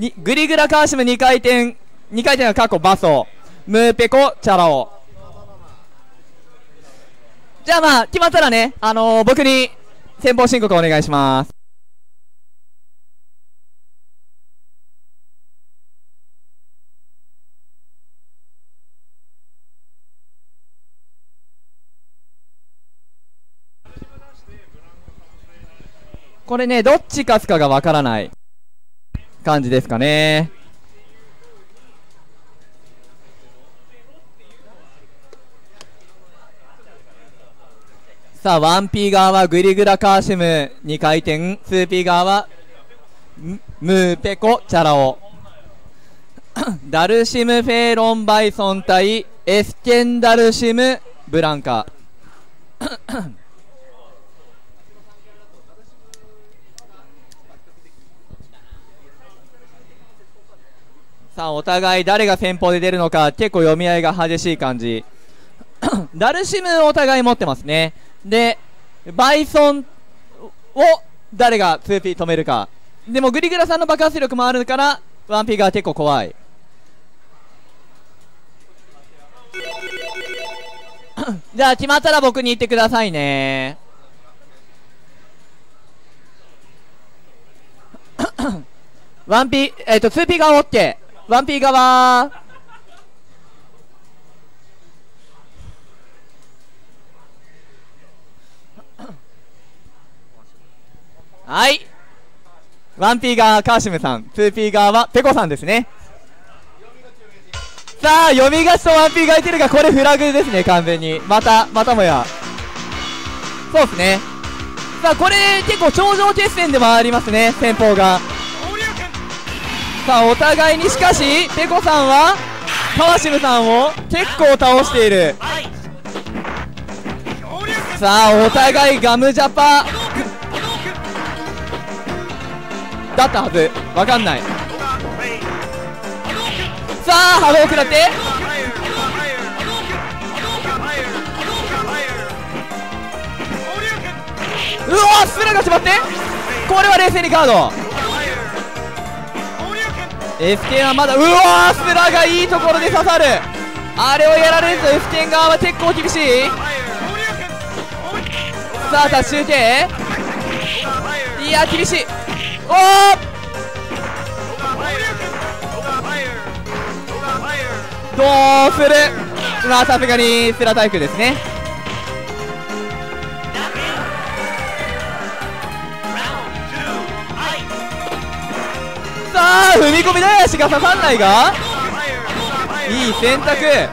にグリグラカワシム2回転は過去バソムーペコチャラオ。じゃあまあ決まったらね、僕に先方申告をお願いします。これね、どっち勝つかがわからない感じですかね。さあ 1P 側はグリグラカーシム2回転、 2P 側はムーペコチャラオダルシムフェーロンバイソン対エスケンダルシムブランカさあお互い誰が先方で出るのか結構読み合いが激しい感じダルシムお互い持ってますね。でバイソンを誰が 2P 止めるか。でもグリグラさんの爆発力もあるから 1P が結構怖いじゃあ決まったら僕に言ってくださいね1P、2P が OK、1P 側はい 1P 側カーシムさん、 2P 側はペコさんですね。さあ読み勝ちと 1P がいてるがこれフラグですね完全に。またもやそうですね。さあこれ結構頂上決戦でもありますね先方が。さあお互いにしかしペコさんはカワシムさんを結構倒している。さあお互いガムジャパだったはず、わかんない。さあ波動を食らってうわスラがしまって、これは冷静にガード。F 剣はまだ、うわースラがいいところで刺さる。あれをやられると F 剣側は結構厳しい。さあ脱出系、いや厳しい。おおどうする。まあさすがにスラ対空ですね。さあ踏み込み出足が刺さんないがいい選択。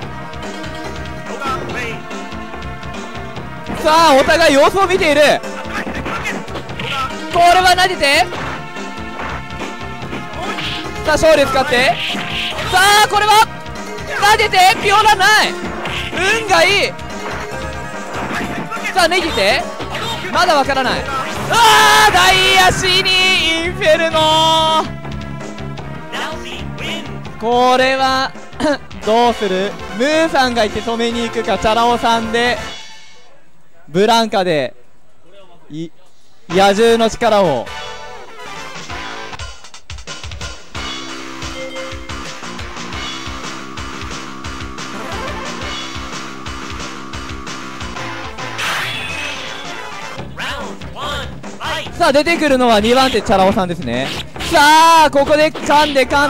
さあお互い様子を見ている。これは投げて、さあ勝利使って、さあこれは投げてピオラない運がいい。さあねぎてまだわからない。ああ大足にインフェルノー、これはどうする。ムーさんがいて止めに行くか、チャラオさんでブランカで野獣の力を。さあ出てくるのは2番手チャラオさんですね。さあここで噛んで噛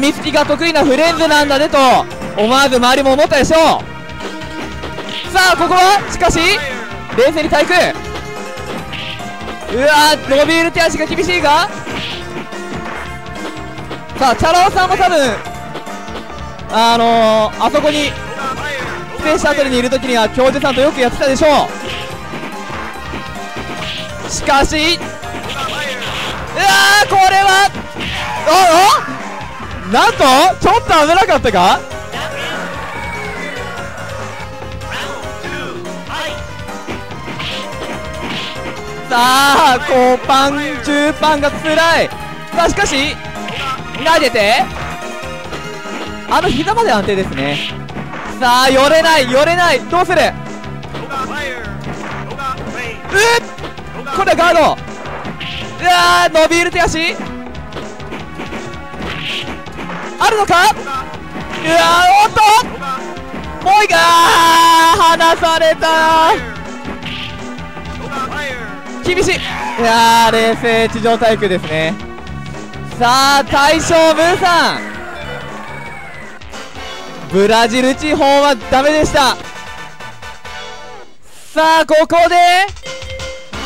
みつきが得意なフレンズなんだねと思わず周りも思ったでしょう。さあここはしかし冷静に対空、うわー伸びる手足が厳しいが、さあチャラ男さんも多分あそこにスペースあたりにいるときには教授さんとよくやってたでしょう。しかしうわーこれはおおなんとちょっと危なかったか。さあ後半中盤がつらい。さあしかし投げて膝まで安定ですね。さあ寄れない寄れない、どうする、これはガード、うわー伸びる手足あるのか、うわーおっとボイが離された、厳しい、いやー冷静地上対空ですね。さあ大将ブーさん、ブラジル地方はダメでした。さあここで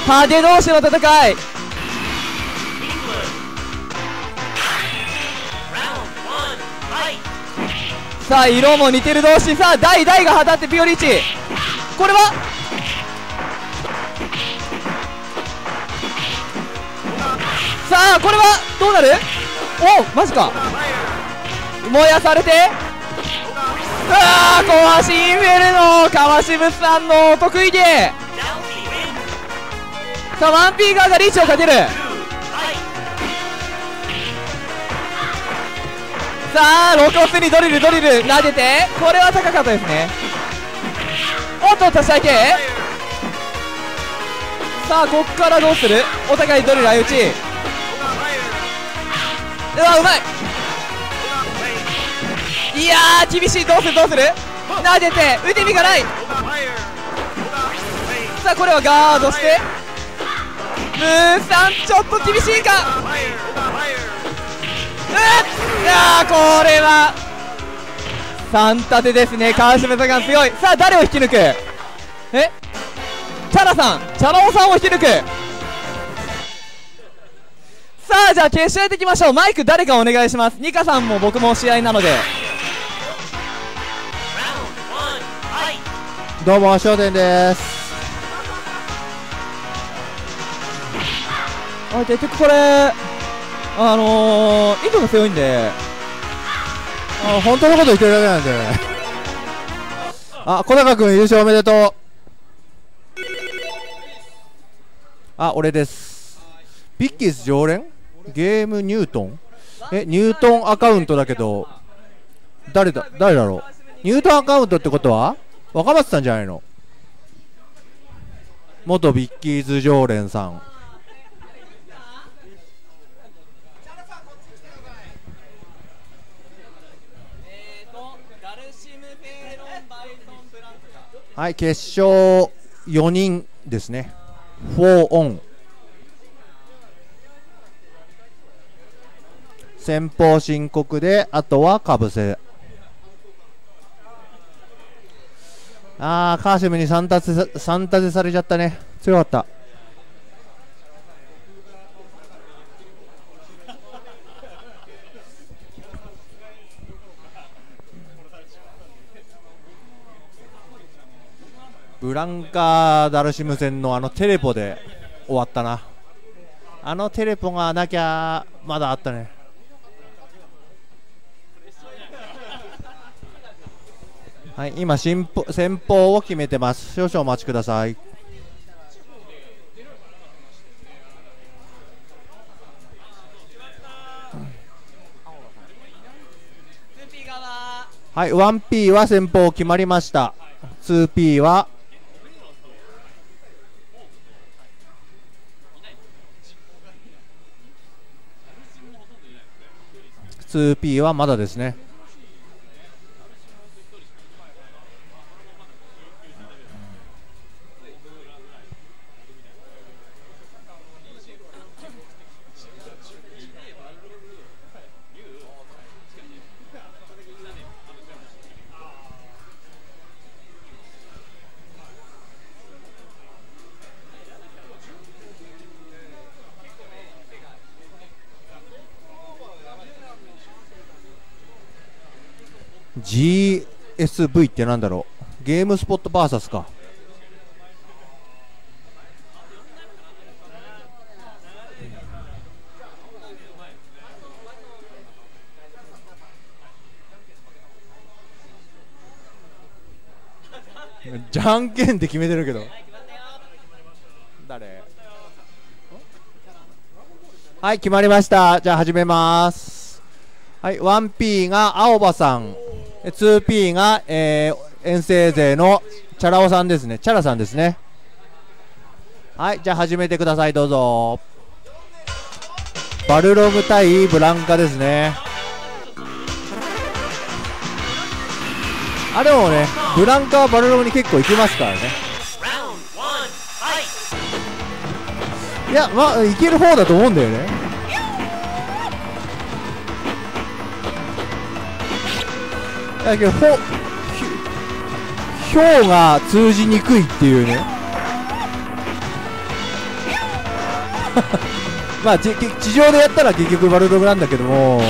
派手同士の戦い、さあ色も似てる同士、さあ大大が旗ってピオリーチ、これはさあこれはどうなる、おマジか燃やされて、さあ壊しインフェルノー川渋さんのお得意芸、さあワンピーガーがリーチをかける、さあロコスにドリルドリル投げて、これは高かったですね。おっと足し上げ、さあこっからどうする、お互いドリル相打ち、うわうまい、いやー厳しい、どうするどうする、投げて打てみがない、さあこれはガードして、ブーさんちょっと厳しいか、いやーこれは3立てですね。川島さんが強い。さあ誰を引き抜く、チャラさんチャラ男さんを引き抜く。さあじゃあ決勝へ行ってきましょう。マイク誰かお願いします。ニカさんも僕も試合なので。どうも笑点です。あ結局これインドが強いんで、本当のこと言ってるだけなんで、あ、小高君優勝おめでとう。あ、俺です。ビッキーズ常連？ゲームニュートン？ニュートンアカウントだけど、誰だろう？ニュートンアカウントってことは？若松さんじゃないの？元ビッキーズ常連さん。はい、決勝4人ですね。4オン。先方申告で、あとはかぶせ。あー、カーシムに3立てされちゃったね。強かった。ブランカー・ダルシム戦のテレポで終わったな。テレポがなきゃまだあったね。はい、今先方を決めてます。少々お待ちください。はい、 1P は先方決まりました。 2P は2P はまだですね。GSV ってなんだろう。ゲームスポット VS か。じゃんけんって決めてるけど、誰？はい、決まりました。じゃあ始めます。はい、1P が青葉さん、 2P が、遠征勢のチャラ男さんですね、チャラさんですね。はい、じゃあ始めてください、どうぞ。バルログ対ブランカですね。あ、でもね、ブランカはバルログに結構いきますからね。いや、まあいける方だと思うんだよね。だけど表が通じにくいっていうねまあ地上でやったら結局バルログなんだけども、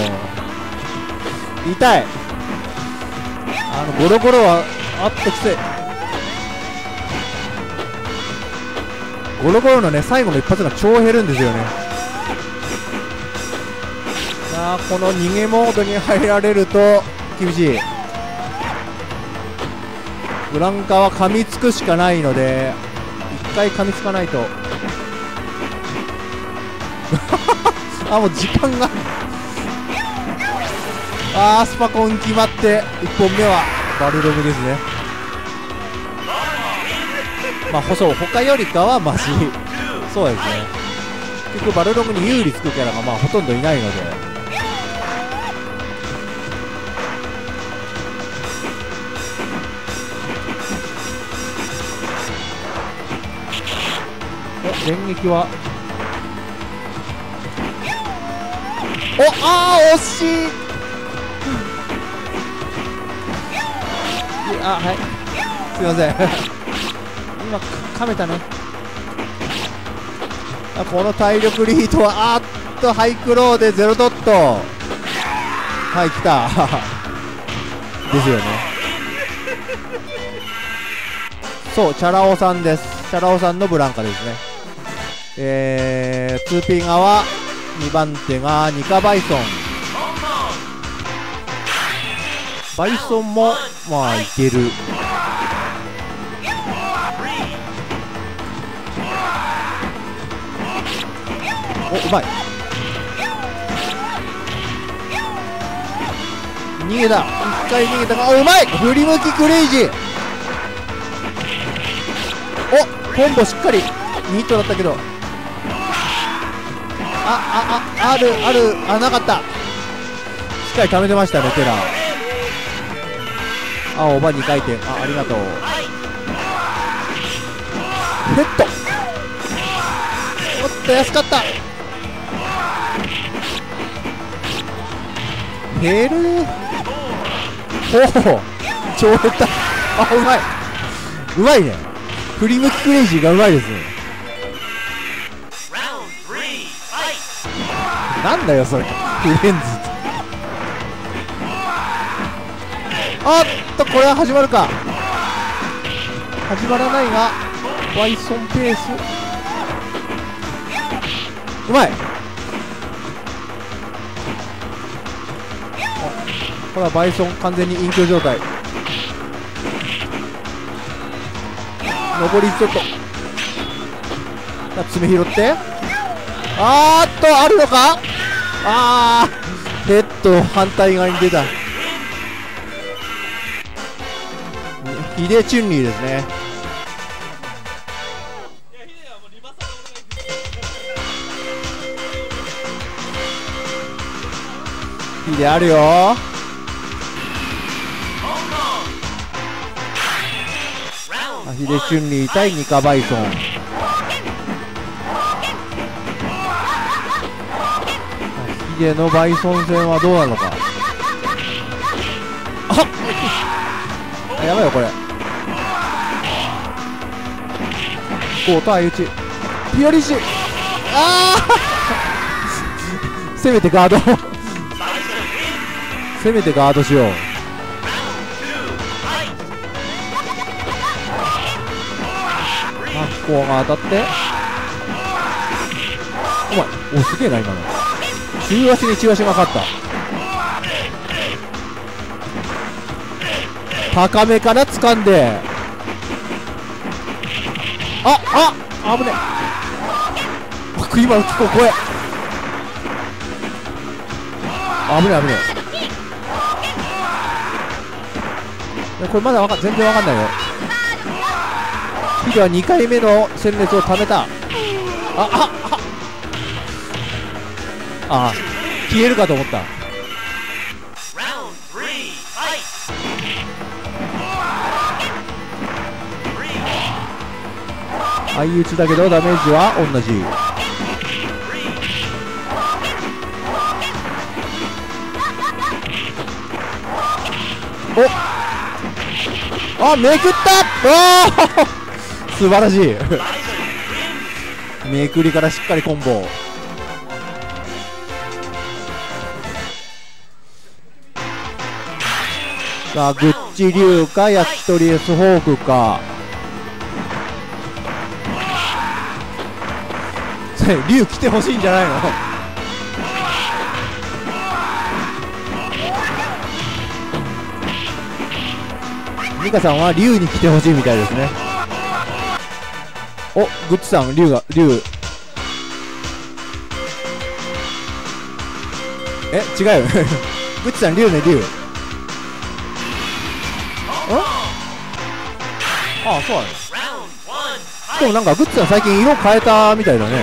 痛い。あのゴロゴロはあっときて、ゴロゴロのね最後の一発が超減るんですよね。さあ、この逃げモードに入られると厳しい。ブランカは噛みつくしかないので、一回噛みつかないとあ、もう時間があー、スパコン決まって1本目はバルログですね。まあ他よりかはマシそうですね。結局バルログに有利つくキャラがまあほとんどいないので、電撃はお、あー惜しい。あ、はい、すいません今噛めたね。あ、この体力リートはあーっとハイクローでゼロドット、はい、来たですよね。そう、チャラ男さんです。チャラ男さんのブランカですね。2P 側、2番手がニカバイソン。バイソンもまあいける。お、うまい。逃げた、一回逃げたが、お、うまい。振り向きクレイジー。お、コンボしっかり。ニートだったけど、あなかった。しっかり溜めてましたね、テラー。あ、おば2回転、ありがとう。ヘッド、おっと安かった。減る、おお超減った。あ、うまい、うまいね。振り向きクレイジーがうまいですね。なんだよそれ、フレンズ。あっ、これは始まるか、始まらないが、バイソンペース、うまい。これはバイソン完全に隠居状態。上りちょっと爪拾って、あーっとあるのか、あーヘッド反対側に出た。ヒデチュンリーですね。ヒデあるよ。ヒデチュンリー対ニカバイソン。ヒデのバイソン戦はどうなのか。あ、やばいよこれ。相打ちピオリッシュ、ああせめてガードせめてガードしよう。ここが当たってお前おすげえな今の中足に中足が勝った高めから掴んであ危ねえ今の結構怖え危ねえ危ねえこれまだ全然わかんないよヒデは2回目の戦列をためたあ消えるかと思った相打ちだけどダメージは同じおあめくった素晴らしいめくりからしっかりコンボさあグッチ龍か焼き鳥 S フォークか龍来てほしいんじゃないの美香さんは龍に来てほしいみたいですねおグッチさん龍が龍違うよグッチさん龍ね龍んあそうなんですでもなんかグッチさん最近色変えたみたいだね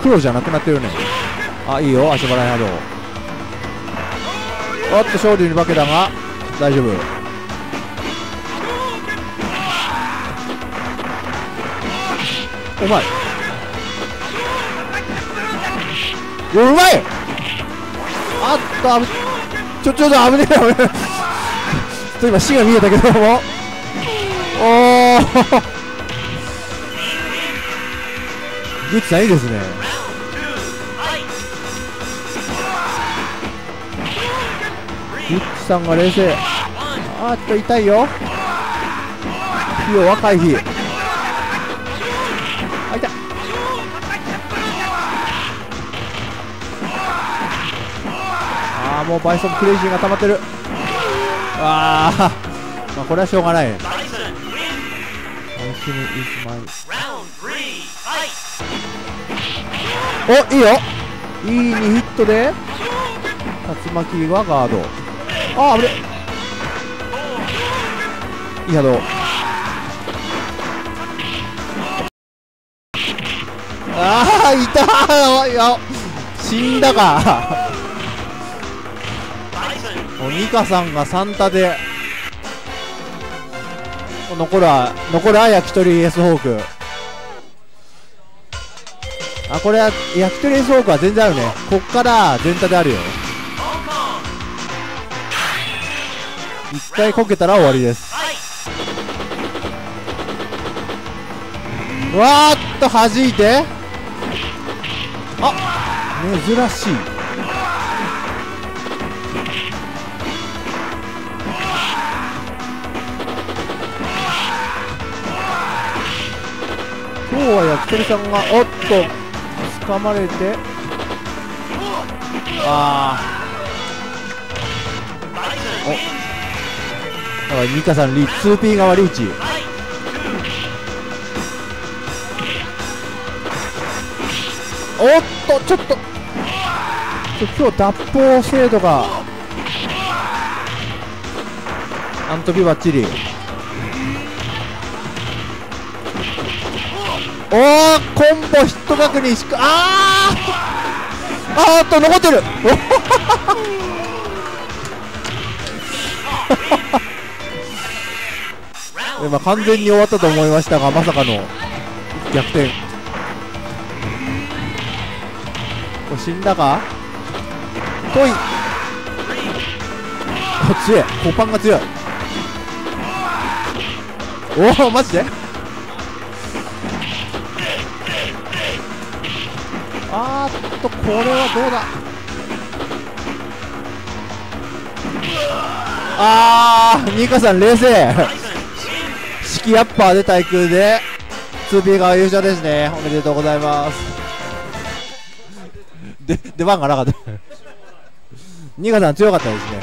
黒じゃなくなってるねあいいよ足払い波動おっと勝利に化けだが大丈夫うまいうまいあっとあぶちょっと危ねえよちょっと今死が見えたけどもおおグッチさんいいですねグッチさんが冷静あっと痛いよ火を若い火あ痛いああもうバイソンクレイジーが溜まってるあー、まあこれはしょうがないおいいよいい2ヒットで竜巻はガードああ危ねいい波動ああいたーいや死んだかミカさんが3タで残るは焼き鳥 S ホークあ、これは焼き鳥エースフォークは全然あるねこっから全体であるよ一回こけたら終わりですわーっと弾いてあ珍しい今日は焼き鳥さんがおっと掴まれてあおっミカさん 2P 側リーチおっとちょっと今日脱法精度がアントビバッチリおーコンボヒット確認しかあーっと残ってる今完全に終わったと思いましたがまさかの逆転これ死んだか来い強いコパンが強いおおマジでこれはどうだミカさん冷静式ヤッパーで対空で 2P が優勝ですね。おめでとうございます。で出番がなかったニガさん強かったですね。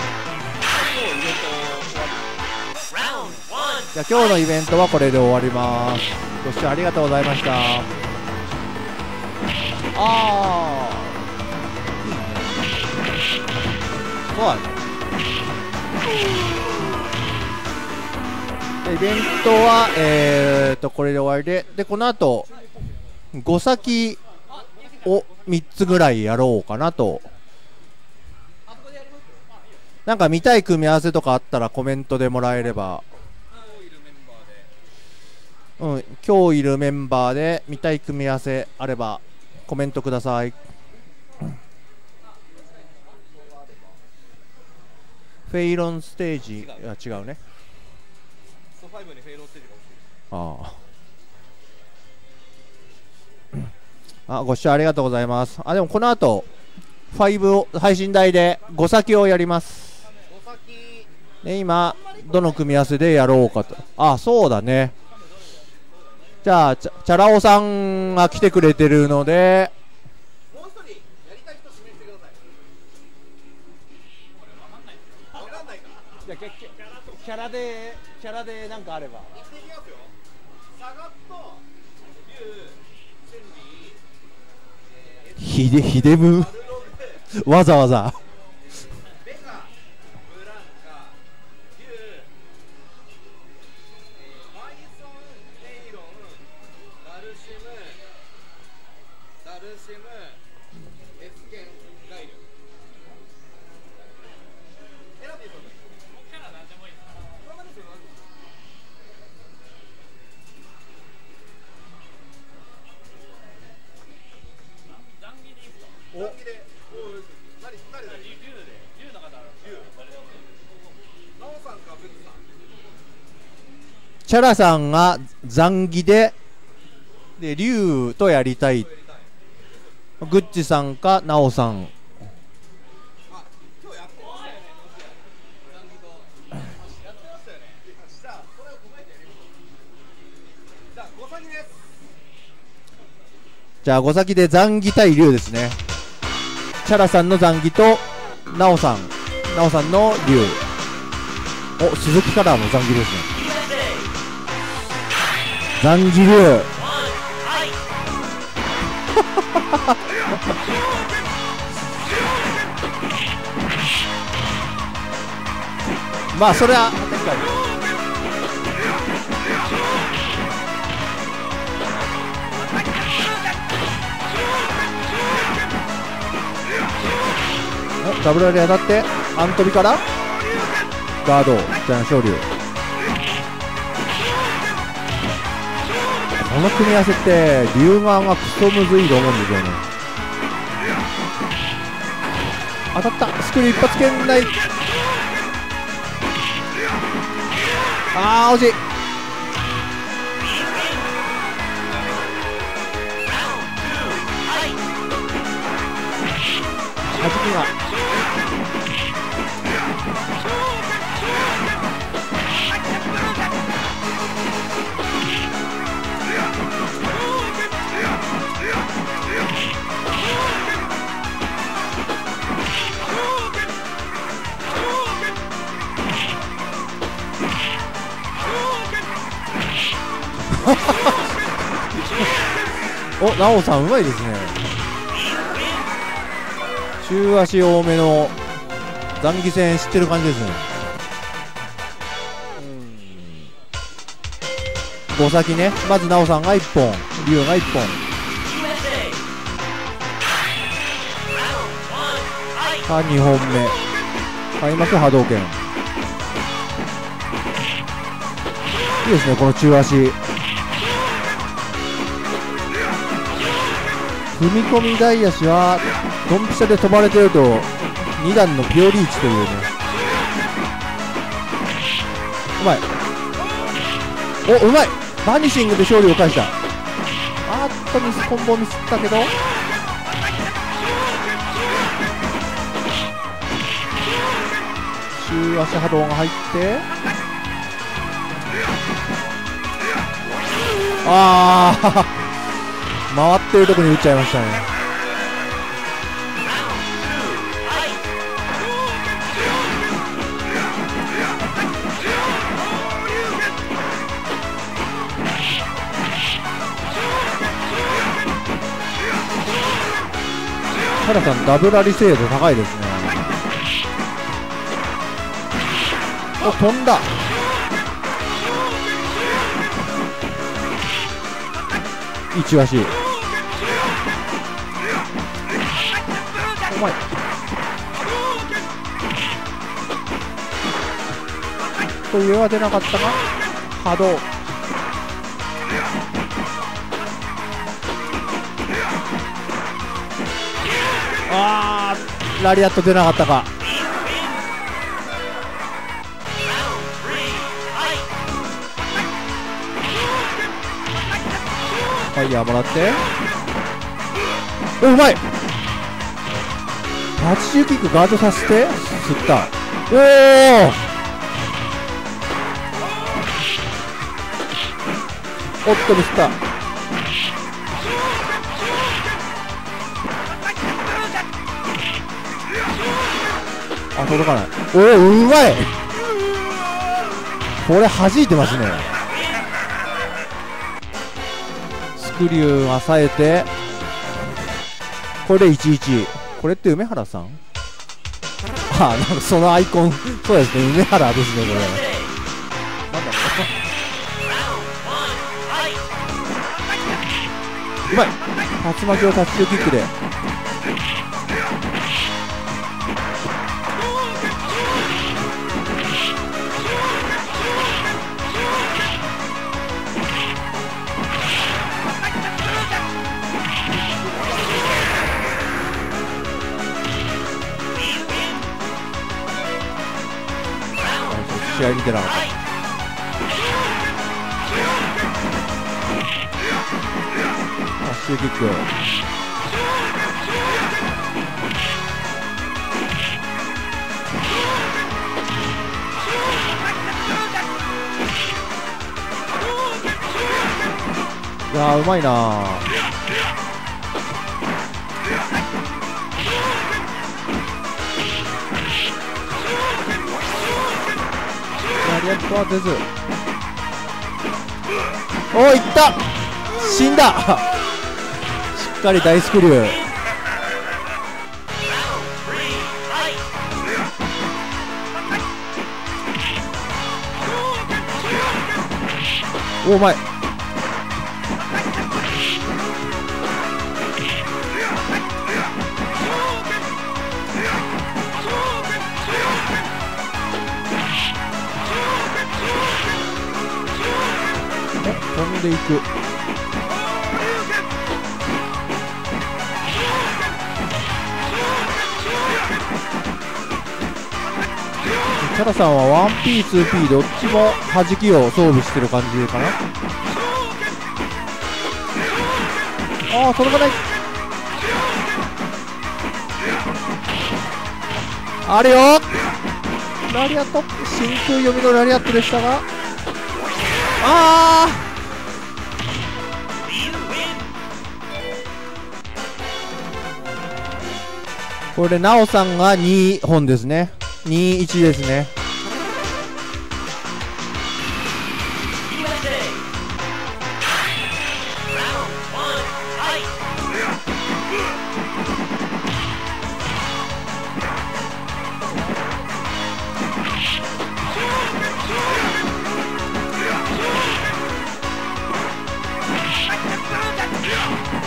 じゃあ今日のイベントはこれで終わります。ご視聴ありがとうございました。イベントは、これで終わりで、この後5先を3つぐらいやろうかなと。なんか見たい組み合わせとかあったらコメントでもらえれば、今日いるメンバーで見たい組み合わせあればコメントください。フェイロンステージ、いや違うね。ご視聴ありがとうございます。でもこの後5を配信台で5先をやります。で今どの組み合わせでやろうかと。そうだね。じゃあチャラ男さんが来てくれてるので。キャラでなんかあれば。ひでむわざわざチャラさんが残儀で竜とやりたい。グッチさんかナオさん。じゃあ5先で残儀対竜ですね。チャラさんの残儀とナオさんの竜。鈴木からも残儀ですね。ザンギルまあそれは確かに。ダブルに当たってアントビからガードじゃあ昇竜。この組み合わせって竜眼はクソむずいと思うんですよね。当たったスクリュー一発圏内。惜しい。弾きがナオさんうまいですね。中足多めの残機戦知ってる感じですね。5先ね。まずナオさんが1本リュウが1本さあ2本目買います波動拳。いいですねこの中足。踏み込み台足はドンピシャで飛ばれてると2段のピオリーチというね。うまい。うまい。バニシングで勝利を返した。ミスコンボミスったけど中足波動が入ってあー回ってるとこに打っちゃいましたね。カラさんダブラリ精度高いですね。お、飛んだ。一わしお前これ上は出なかったか。波動あーラリアット出なかったか。ファイヤーもらっておうまい80キックガードさせてすった。おおおっとミスった。あ届かない。おおうまいこれ弾いてますね。クリューが冴えてこれ11これって梅原さん。ああなんかそのアイコンそうですね梅原ですねこれ。なんだうまい竜巻をタッチキックで試合見てなかった。パッシュキックいやーうまいなー。ラリアットは出ずおーいった死んだしっかり大スクリューお前飛んでいく。チャラさんは 1P、2P どっちも弾きを装備してる感じかな。ああ、届かない。あれよラリアット真空読みのラリアットでしたがああこれ、なおさんが2本ですね。2-1 ですね。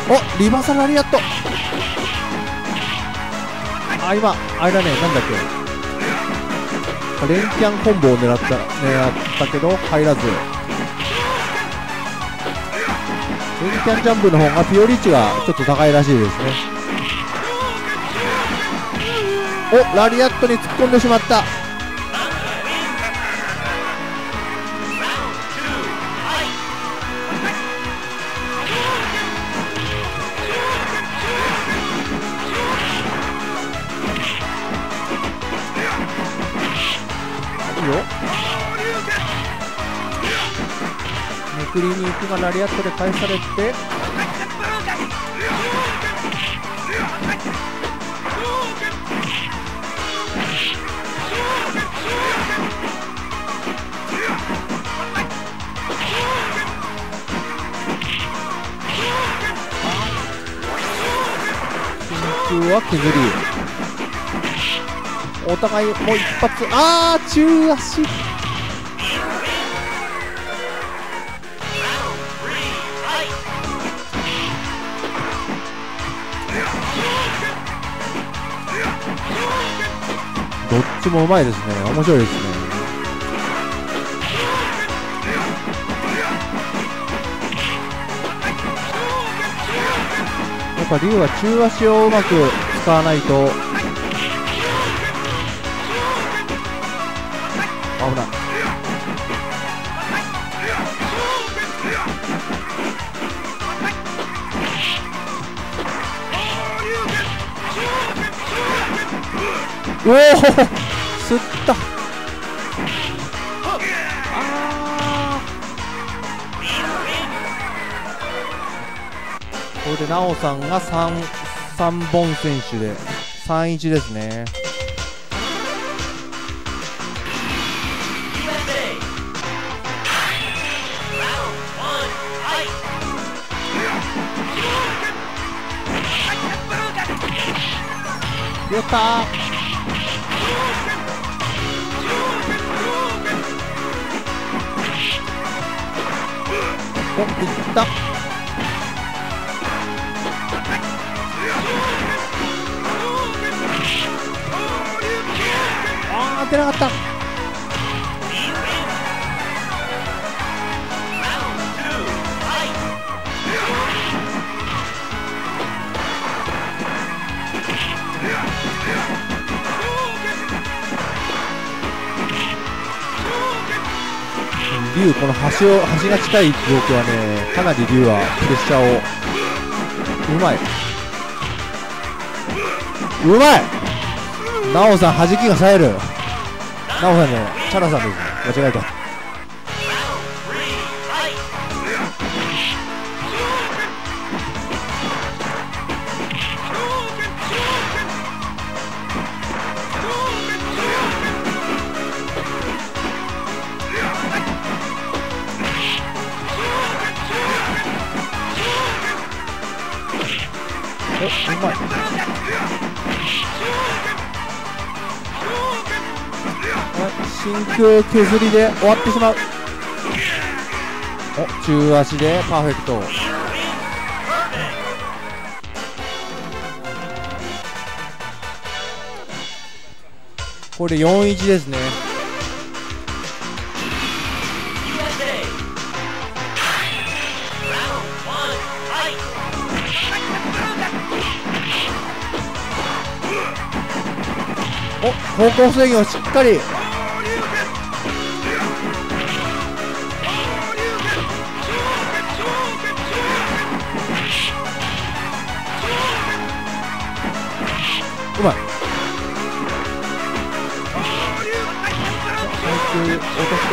お、リバーサルラリアットあ、今、あれだね、なんだっけレンキャンコンボを狙ったけど、入らずレンキャンジャンプの方がピオリーチがちょっと高いらしいですね。お、ラリアットに突っ込んでしまった。クリーニークがラリアットで返されて、真空は削り、お互いもう一発、あー、中足。どっちもうまいですね。面白いですね。やっぱ龍は中足をうまく使わないと危ない。おお、すった。これで奈緒さんが3本選手で 3-1 ですね。やったー。お、いった。あー、出なかった。龍、この端が近い状況はね、かなり龍はプレッシャーをうまい奈緒さん、弾きが冴える。奈緒さんね、チャラさんです。間違えた。うまい。真空削りで終わってしまう。お、中足でパーフェクト。これ 4-1 ですね。お、方向制御をしっかり。うまい。最終落として。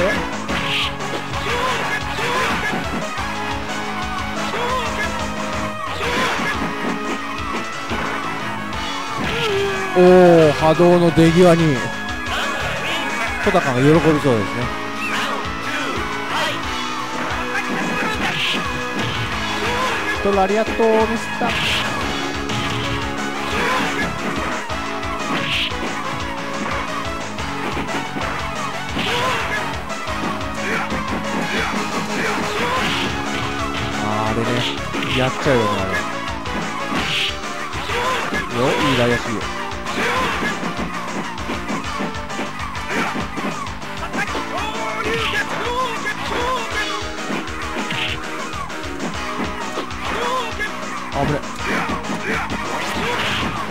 おー、波動の出際に小高が喜びそうですね。とラリアットをミスった。あれね、やっちゃうよね、あれよ。いいラリアシーよ。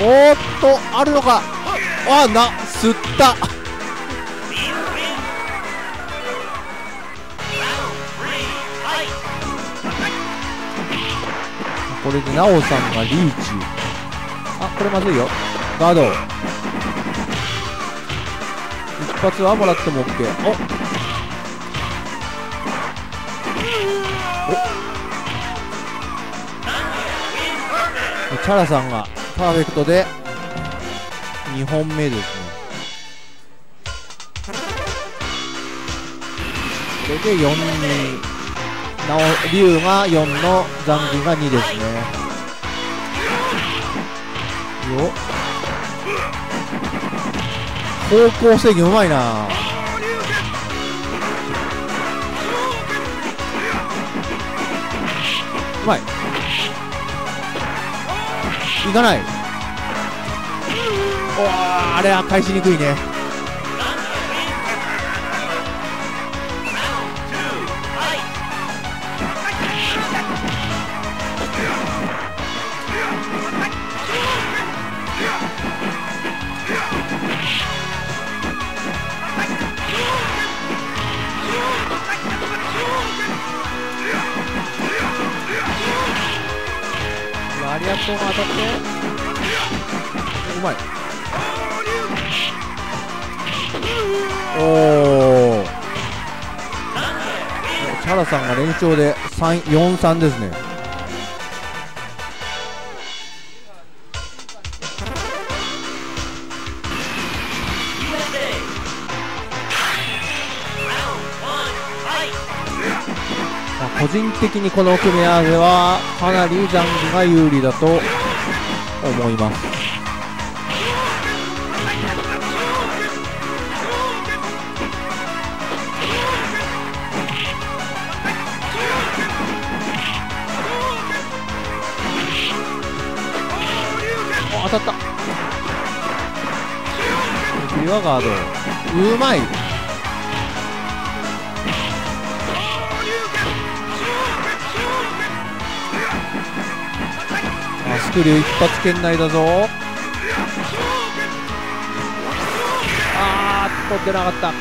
おーっと、あるのか。あ、吸った。これで奈緒さんがリーチ。あ、これまずいよ。ガード一発はもらっても OK。 おっチャラさんがパーフェクトで2本目ですね。これで4に龍が4の残金が2ですね。よっ、方向制御うまいな。うまい、いかない。おー、あれは返しにくいね。バリアットが当たってうまい。おお、チャラさんが連勝で4-3ですね。個人的にこの組み合わせはかなりジャングが有利だと思います。当たった、次はガードうまい。一発圏内だぞ。あー、取ってなかった。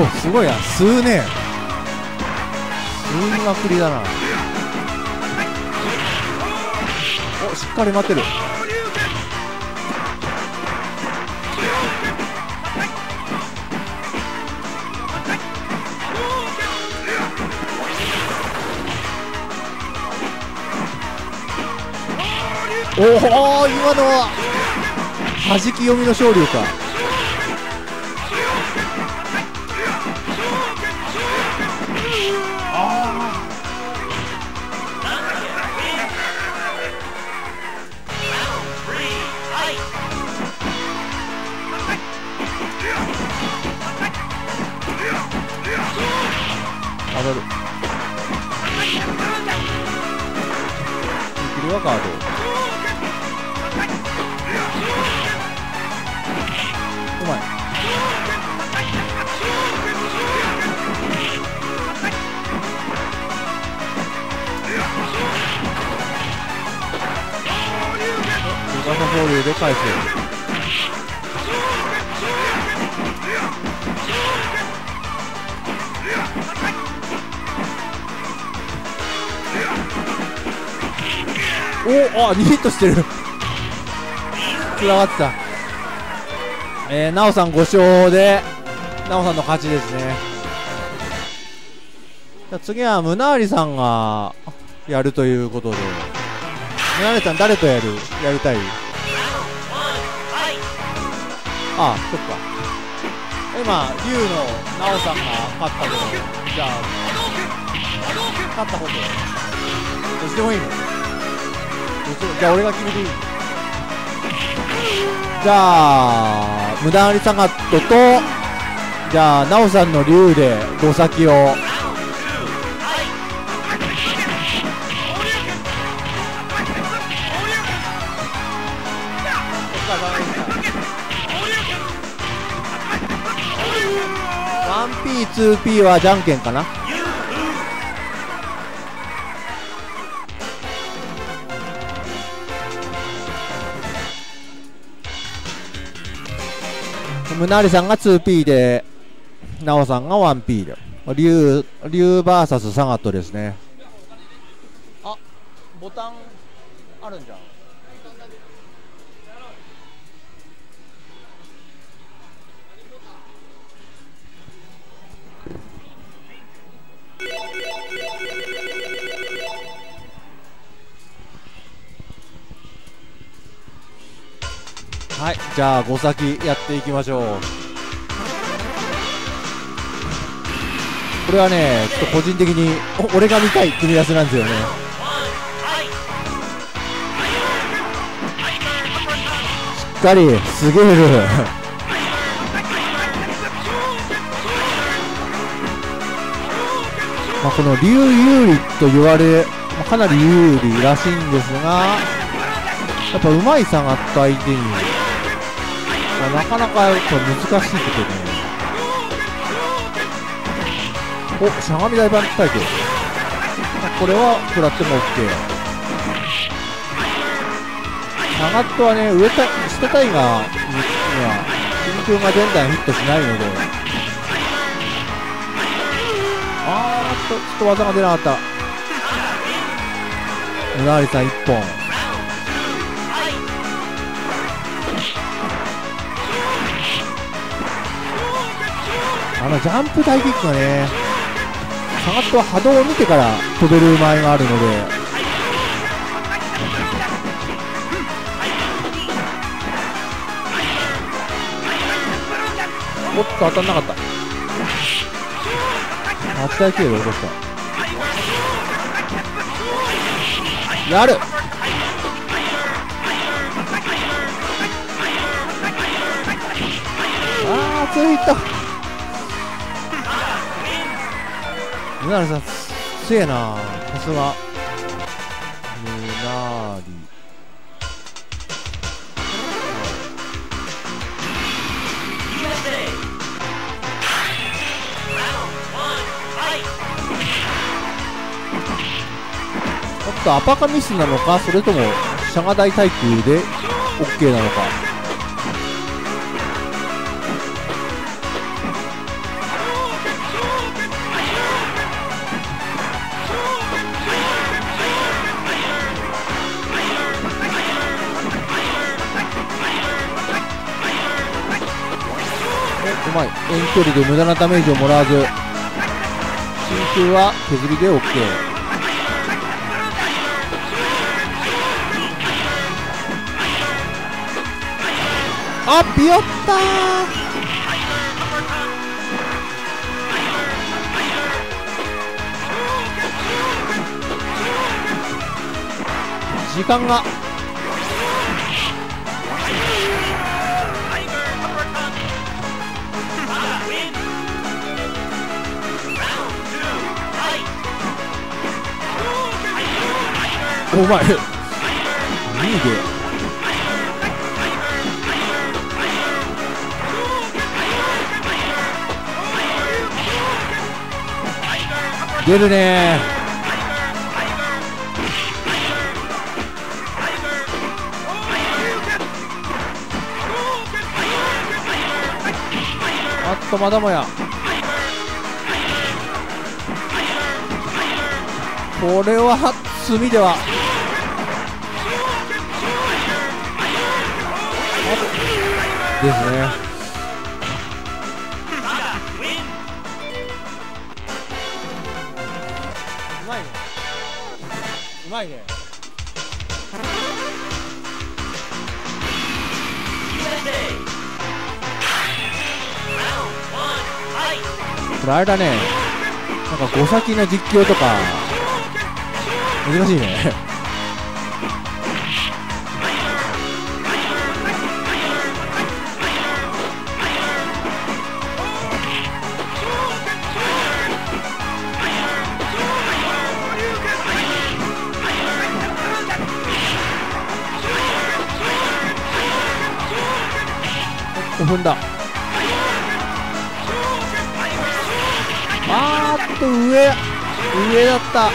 おっ、すごいな、吸うね、吸いまくりだな。お、しっかり待ってる。おお、今のは弾き読みの昇龍か。ああ、当たる。これはカードうまい。小笠放流で返す。お、あ、2ヒットしてる。つながってた。なおさん5勝でなおさんの勝ちですね。じゃあ次はムナーリさんがやるということで、ムナーリさん誰とやりたい？ああ、そっか、今龍のなおさんが勝ったけど、じゃあ勝ったことどっちでもいいの？じゃあ俺が決めていいの？じゃあ無駄ありサガットと、じゃあナオさんの竜で5先を1P2P はじゃんけんかな。ムナリさんが 2P で、ナオさんが 1P で、竜 VS サガットですね。あ、ボタンあるんじゃん。じゃあ5先やっていきましょう。これはねちょっと個人的に俺が見たい組み合わせなんですよね。しっかりすげえるまあこの竜有利と言われかなり有利らしいんですが、やっぱうまいさがあった相手に、まあ、なかなかやっぱ難しいことね。おしゃがみ台バンク対決、これは食らっても OK。 サガットはね上下タイガーには真空がどんどんヒットしないので、あーっとちょっと技が出なかった。ムラーリさん1本、あのジャンプ大キックがねサガットは波動を見てから飛べる前があるので、おっと当たんなかった。8対9で落とした。やるあーついた。ムナーリさん強えな、さすがムナーリ。おっとアパカミスなのか、それともシャガ大耐久で OK なのか。遠距離で無駄なダメージをもらわず、真空は削りで OK。 あっビヨッター、時間がお前いいで出るねー。あっとまだもや、これは罪ではですね。うまいね。うまいね。これあれだね。なんか5先の実況とか難しいね。踏んだ、あーっと上だった。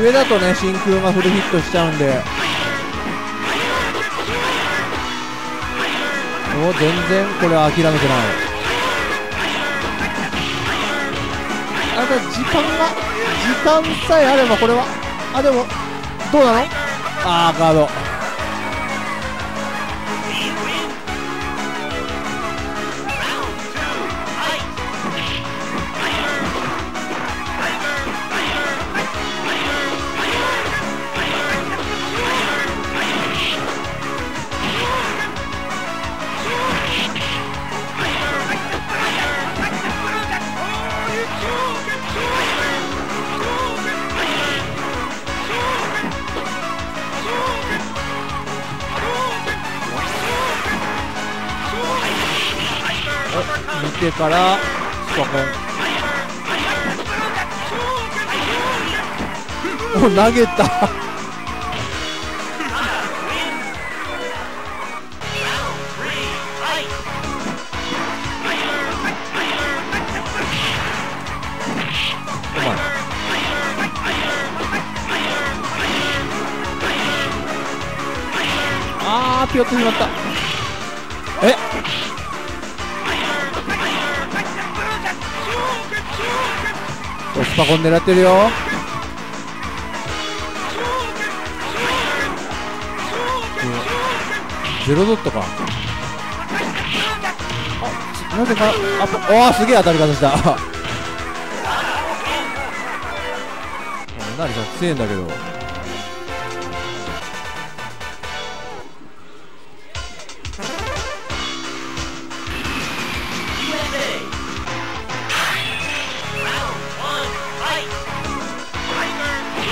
上だとね真空がフルヒットしちゃうんで、もう全然これは諦めてない。あと時間さえあればこれはあでもどうなの、あーガードてからドン。お、投げた。ピヨってしまった。えっ、コスパコン狙ってるよ。ゼロドットか。あ、なぜかあ、おー、すげえ当たり方した。なにさん強いんだけど。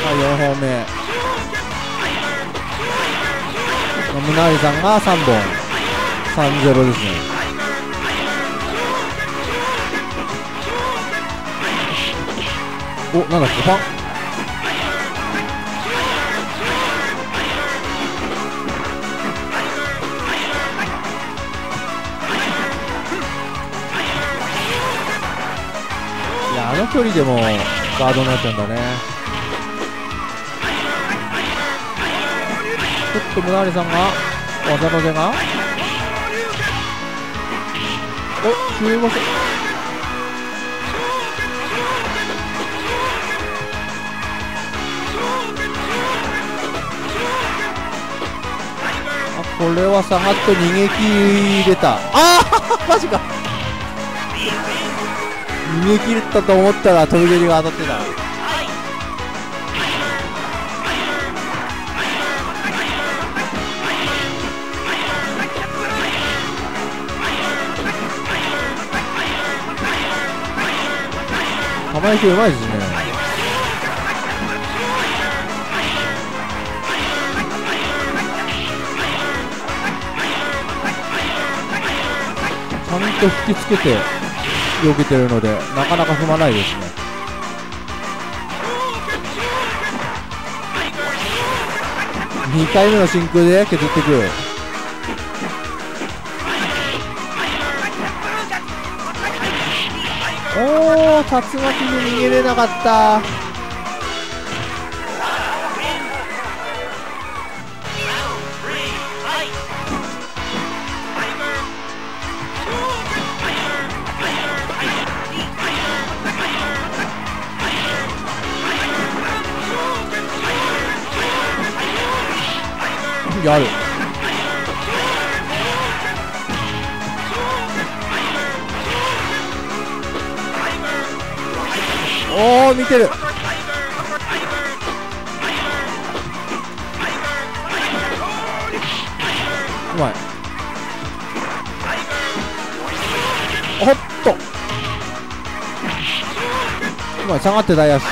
4本目、ムナリさんが3本、3-0ですね。お、なんだっけ、パンいや、あの距離でもガードになっちゃうんだね。ちょっとムナリさんが技の出がお、中国あ、これは下がって逃げ切れた。あーマジか、逃げ切れたと思ったら飛び蹴りが当たってた。玉井君うまいですね。ちゃんと引きつけて避けてるのでなかなか踏まないですね。2回目の真空で削ってくる。おお、竜巻に逃げれなかった。やる。おー、見てる。うまい。おっと、うまい。下がって台足。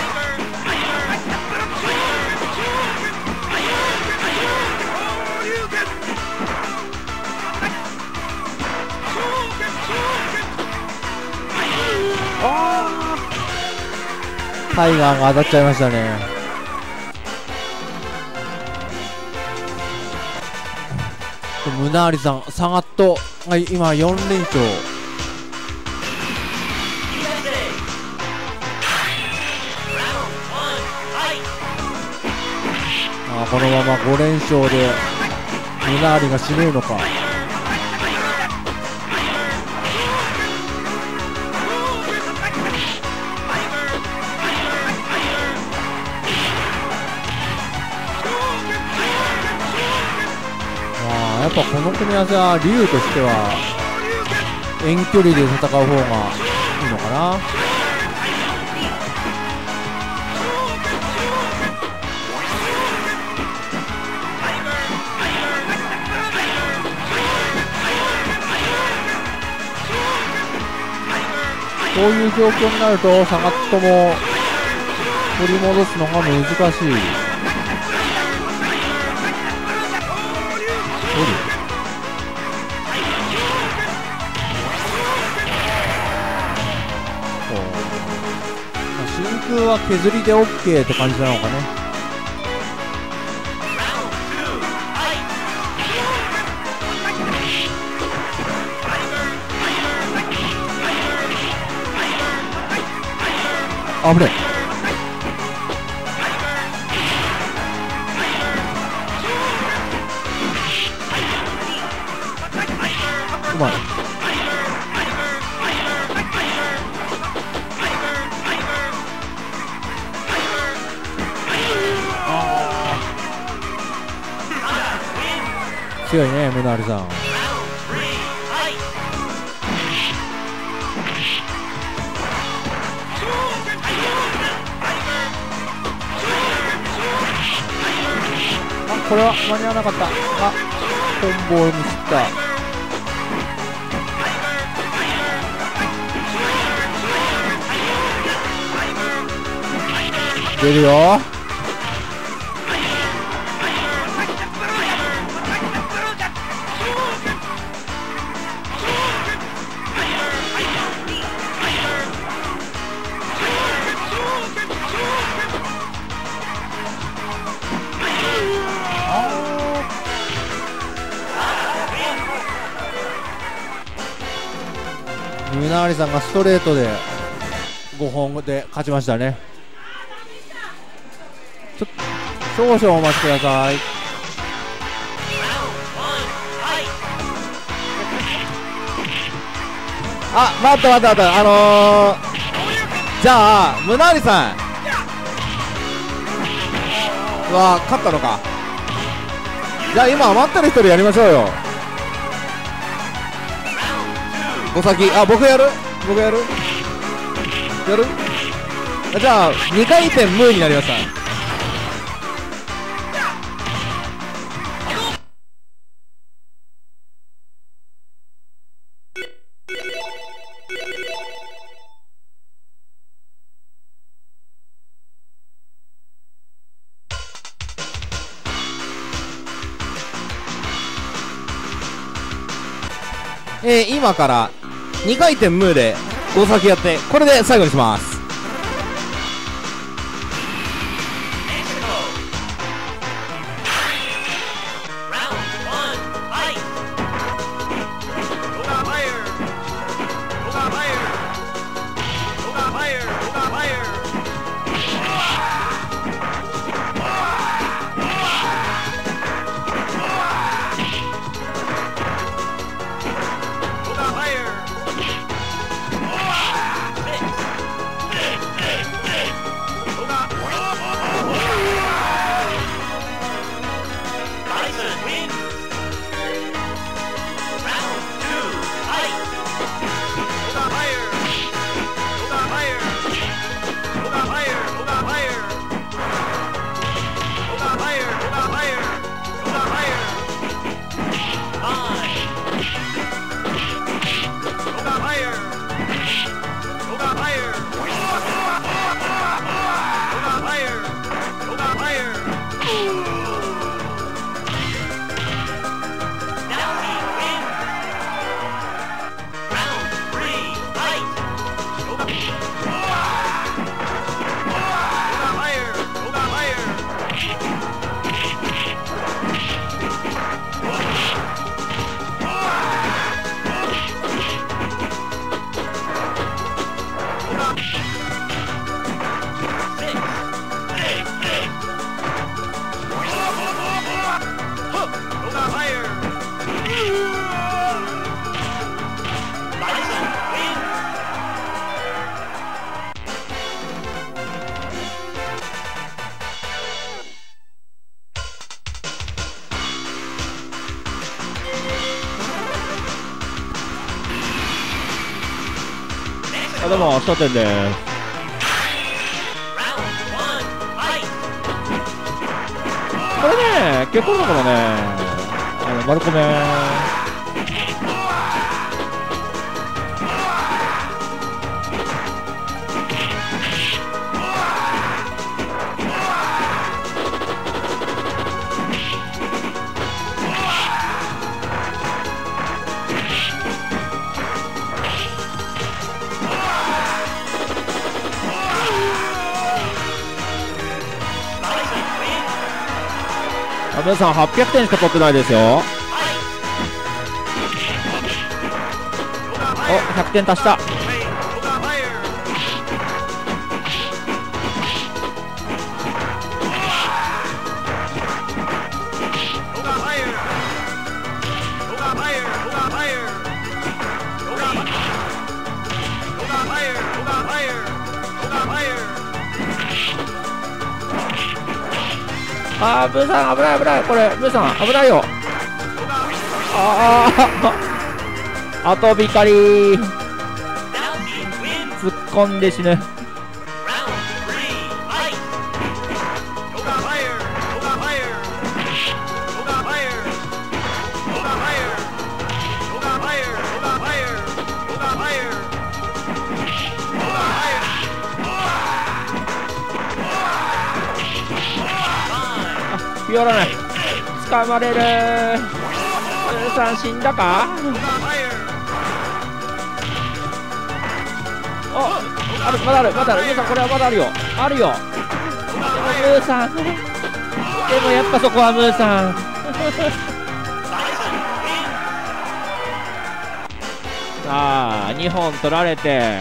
タイガーが当たっちゃいましたね。ムナーリさん、サガット、今4連勝。あ、このまま5連勝でムナーリが締めるのか。やっぱこの組み合わせはリュウとしては遠距離で戦う方がいいのかな。こういう状況になるとサガットも取り戻すのが難しい。真空は削りで OK って感じなのかね。あぶね。うまい。強いね、ムナールさん。これは間に合わなかった。あ、コンボをミスった。出るよ。ムナーリさんがストレートで5本で勝ちましたね。ちょっと少々お待ちください。あ、待ったじゃあムナーリさんは勝ったのか。じゃあ今余ってる人でやりましょうよ。お先、あ、僕やる。じゃあ2回転ムーになりました。今から2回転ムーで5先やって、これで最後にします。どうも、ショーテンです。これね、結構だからね、丸込め皆さん800点しか取ってないですよ。お、100点足した。あー、ブーさん危ない危ない、これブーさん危ないよ。あああとびかり突っ込んで死ぬ。寄らない。捕まれる。ブーさん死んだか？あ、ある、まだある、まだある。ブーさんこれはまだあるよ。あるよ。でもブーさん。でもやっぱそこはブーさん。さあ、2本取られて。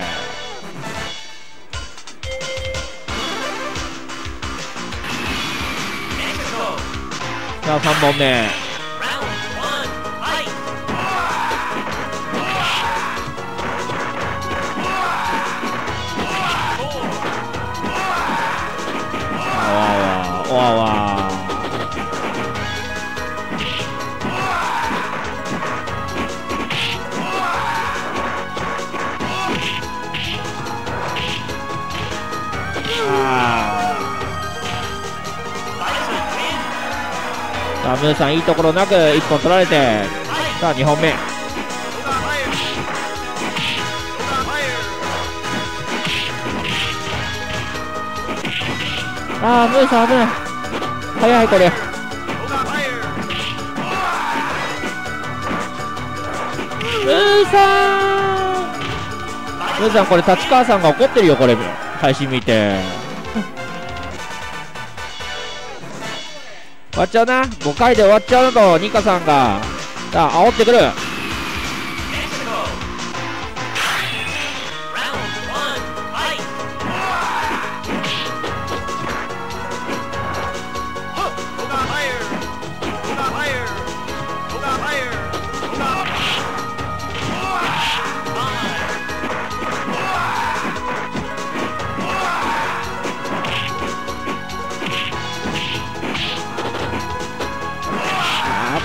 さあ3本目、おわわわさあ、ムーさんいいところなく1本取られて、さあ2本目、あームーさん危ない、早いこれ。ムーさんこれ立川さんが怒ってるよ、これ配信見て。終わっちゃうな、5回で終わっちゃうのとニカさんがさあ煽ってくる。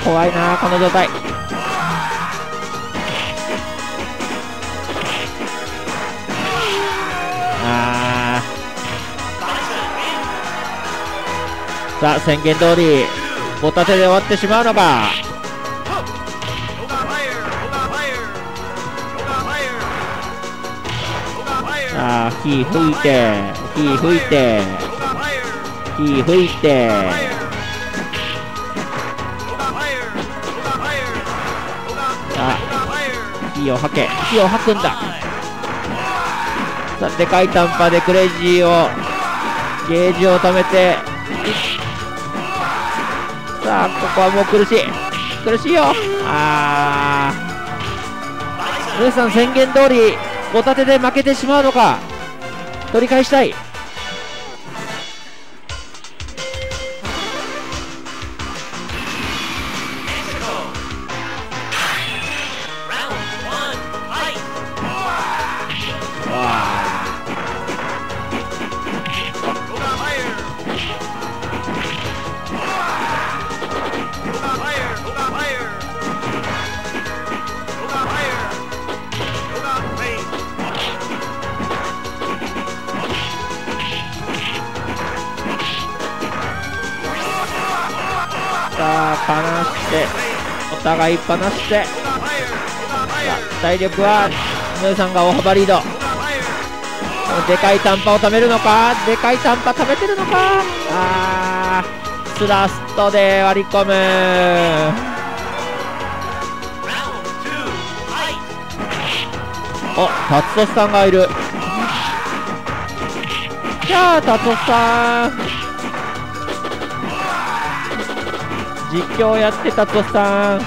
怖いなこの状態。あー、さあ宣言通りボタテで終わってしまうのか。さあ火吹いて火吹いて火吹いて、火を吐け、火を吐くんだ。さあでかい短波でクレイジーをゲージを貯めて、さあここはもう苦しい苦しいよ。ああ皆さん宣言通りごたてで負けてしまうのか、取り返したい。お互いっぱなして、体力はムーさんが大幅リード。でかい短波を貯めるのか、でかい短波貯めてるのか。あースラストで割り込む。おタツトさんがいる。じゃあタツトさん実況やってたとさん。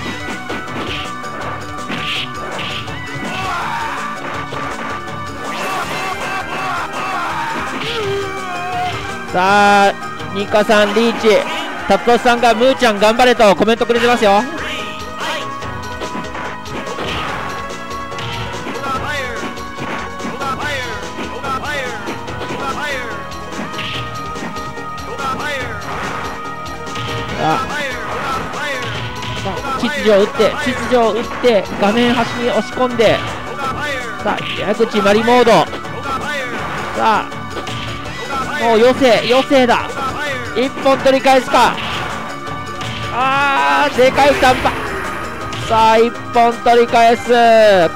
さあニカさんリーチ、達夫さんがムーちゃん頑張れとコメントくれてますよ。秩序を打って画面端に押し込んで、さあ矢口マリモード、さあもう余生だ、一本取り返すか、あーでかい短波、さあ一本取り返す、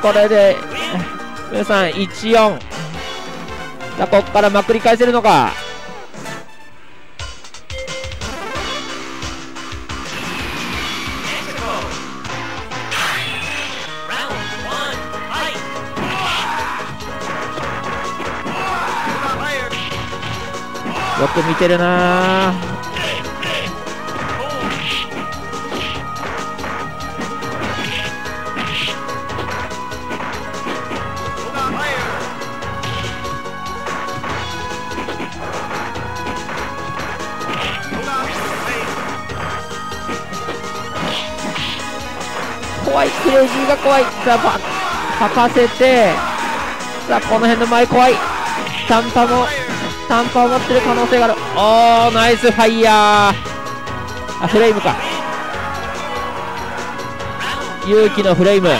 これで皆さん 1-4、 さあここからまくり返せるのか。よく見てるな。怖い、クレイジーが怖い。さあ吐かせて、さあこの辺の前怖い、短波も短波を持ってる可能性がある。おーナイスファイヤー、あフレイムか、勇気のフレイム。あ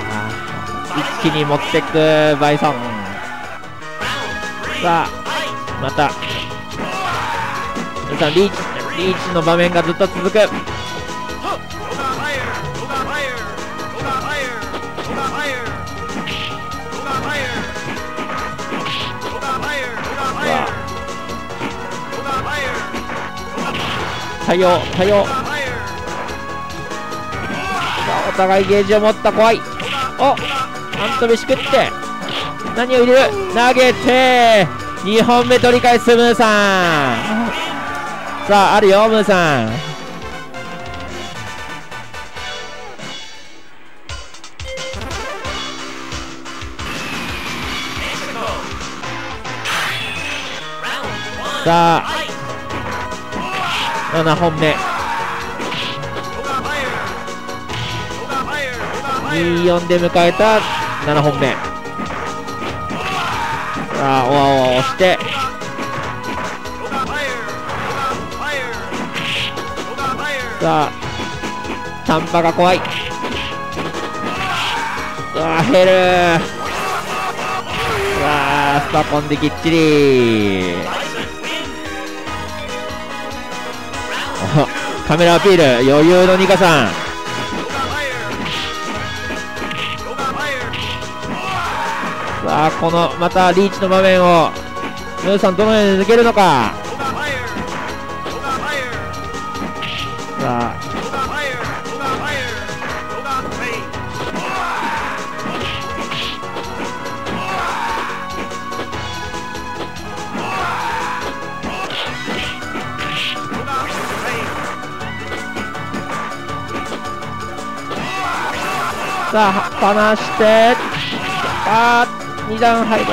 あ一気に持ってくバイソン。さあまた皆さんリーチ、リーチの場面がずっと続く。対応お互いゲージを持った。怖い、おっアントビしくって何を入れる、投げて2本目取り返すムーさん。さああるよムーさん。さあ7本目、2-4 で迎えた7本目。さあおわおわ押して、さあ短波が怖い。あヘルー、さあスパコンできっちりカメラアピール余裕のニカさん。さあこのまたリーチの場面をムーさんどのように抜けるのか。さあ離して、あー2段入る、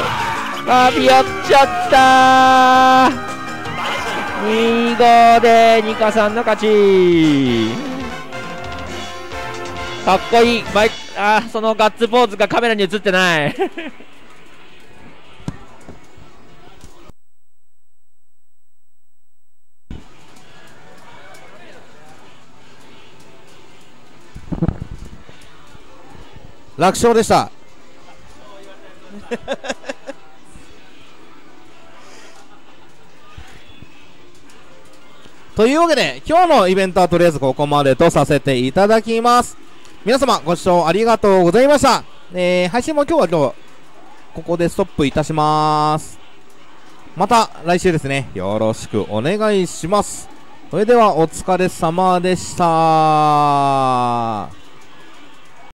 あーやっちゃったー。2-5でニカさんの勝ち。かっこいいマイ、あーそのガッツポーズがカメラに映ってない楽勝でしたというわけで今日のイベントはとりあえずここまでとさせていただきます。皆様ご視聴ありがとうございました、配信も今日はここでストップいたします。また来週ですね、よろしくお願いします。それではお疲れ様でした。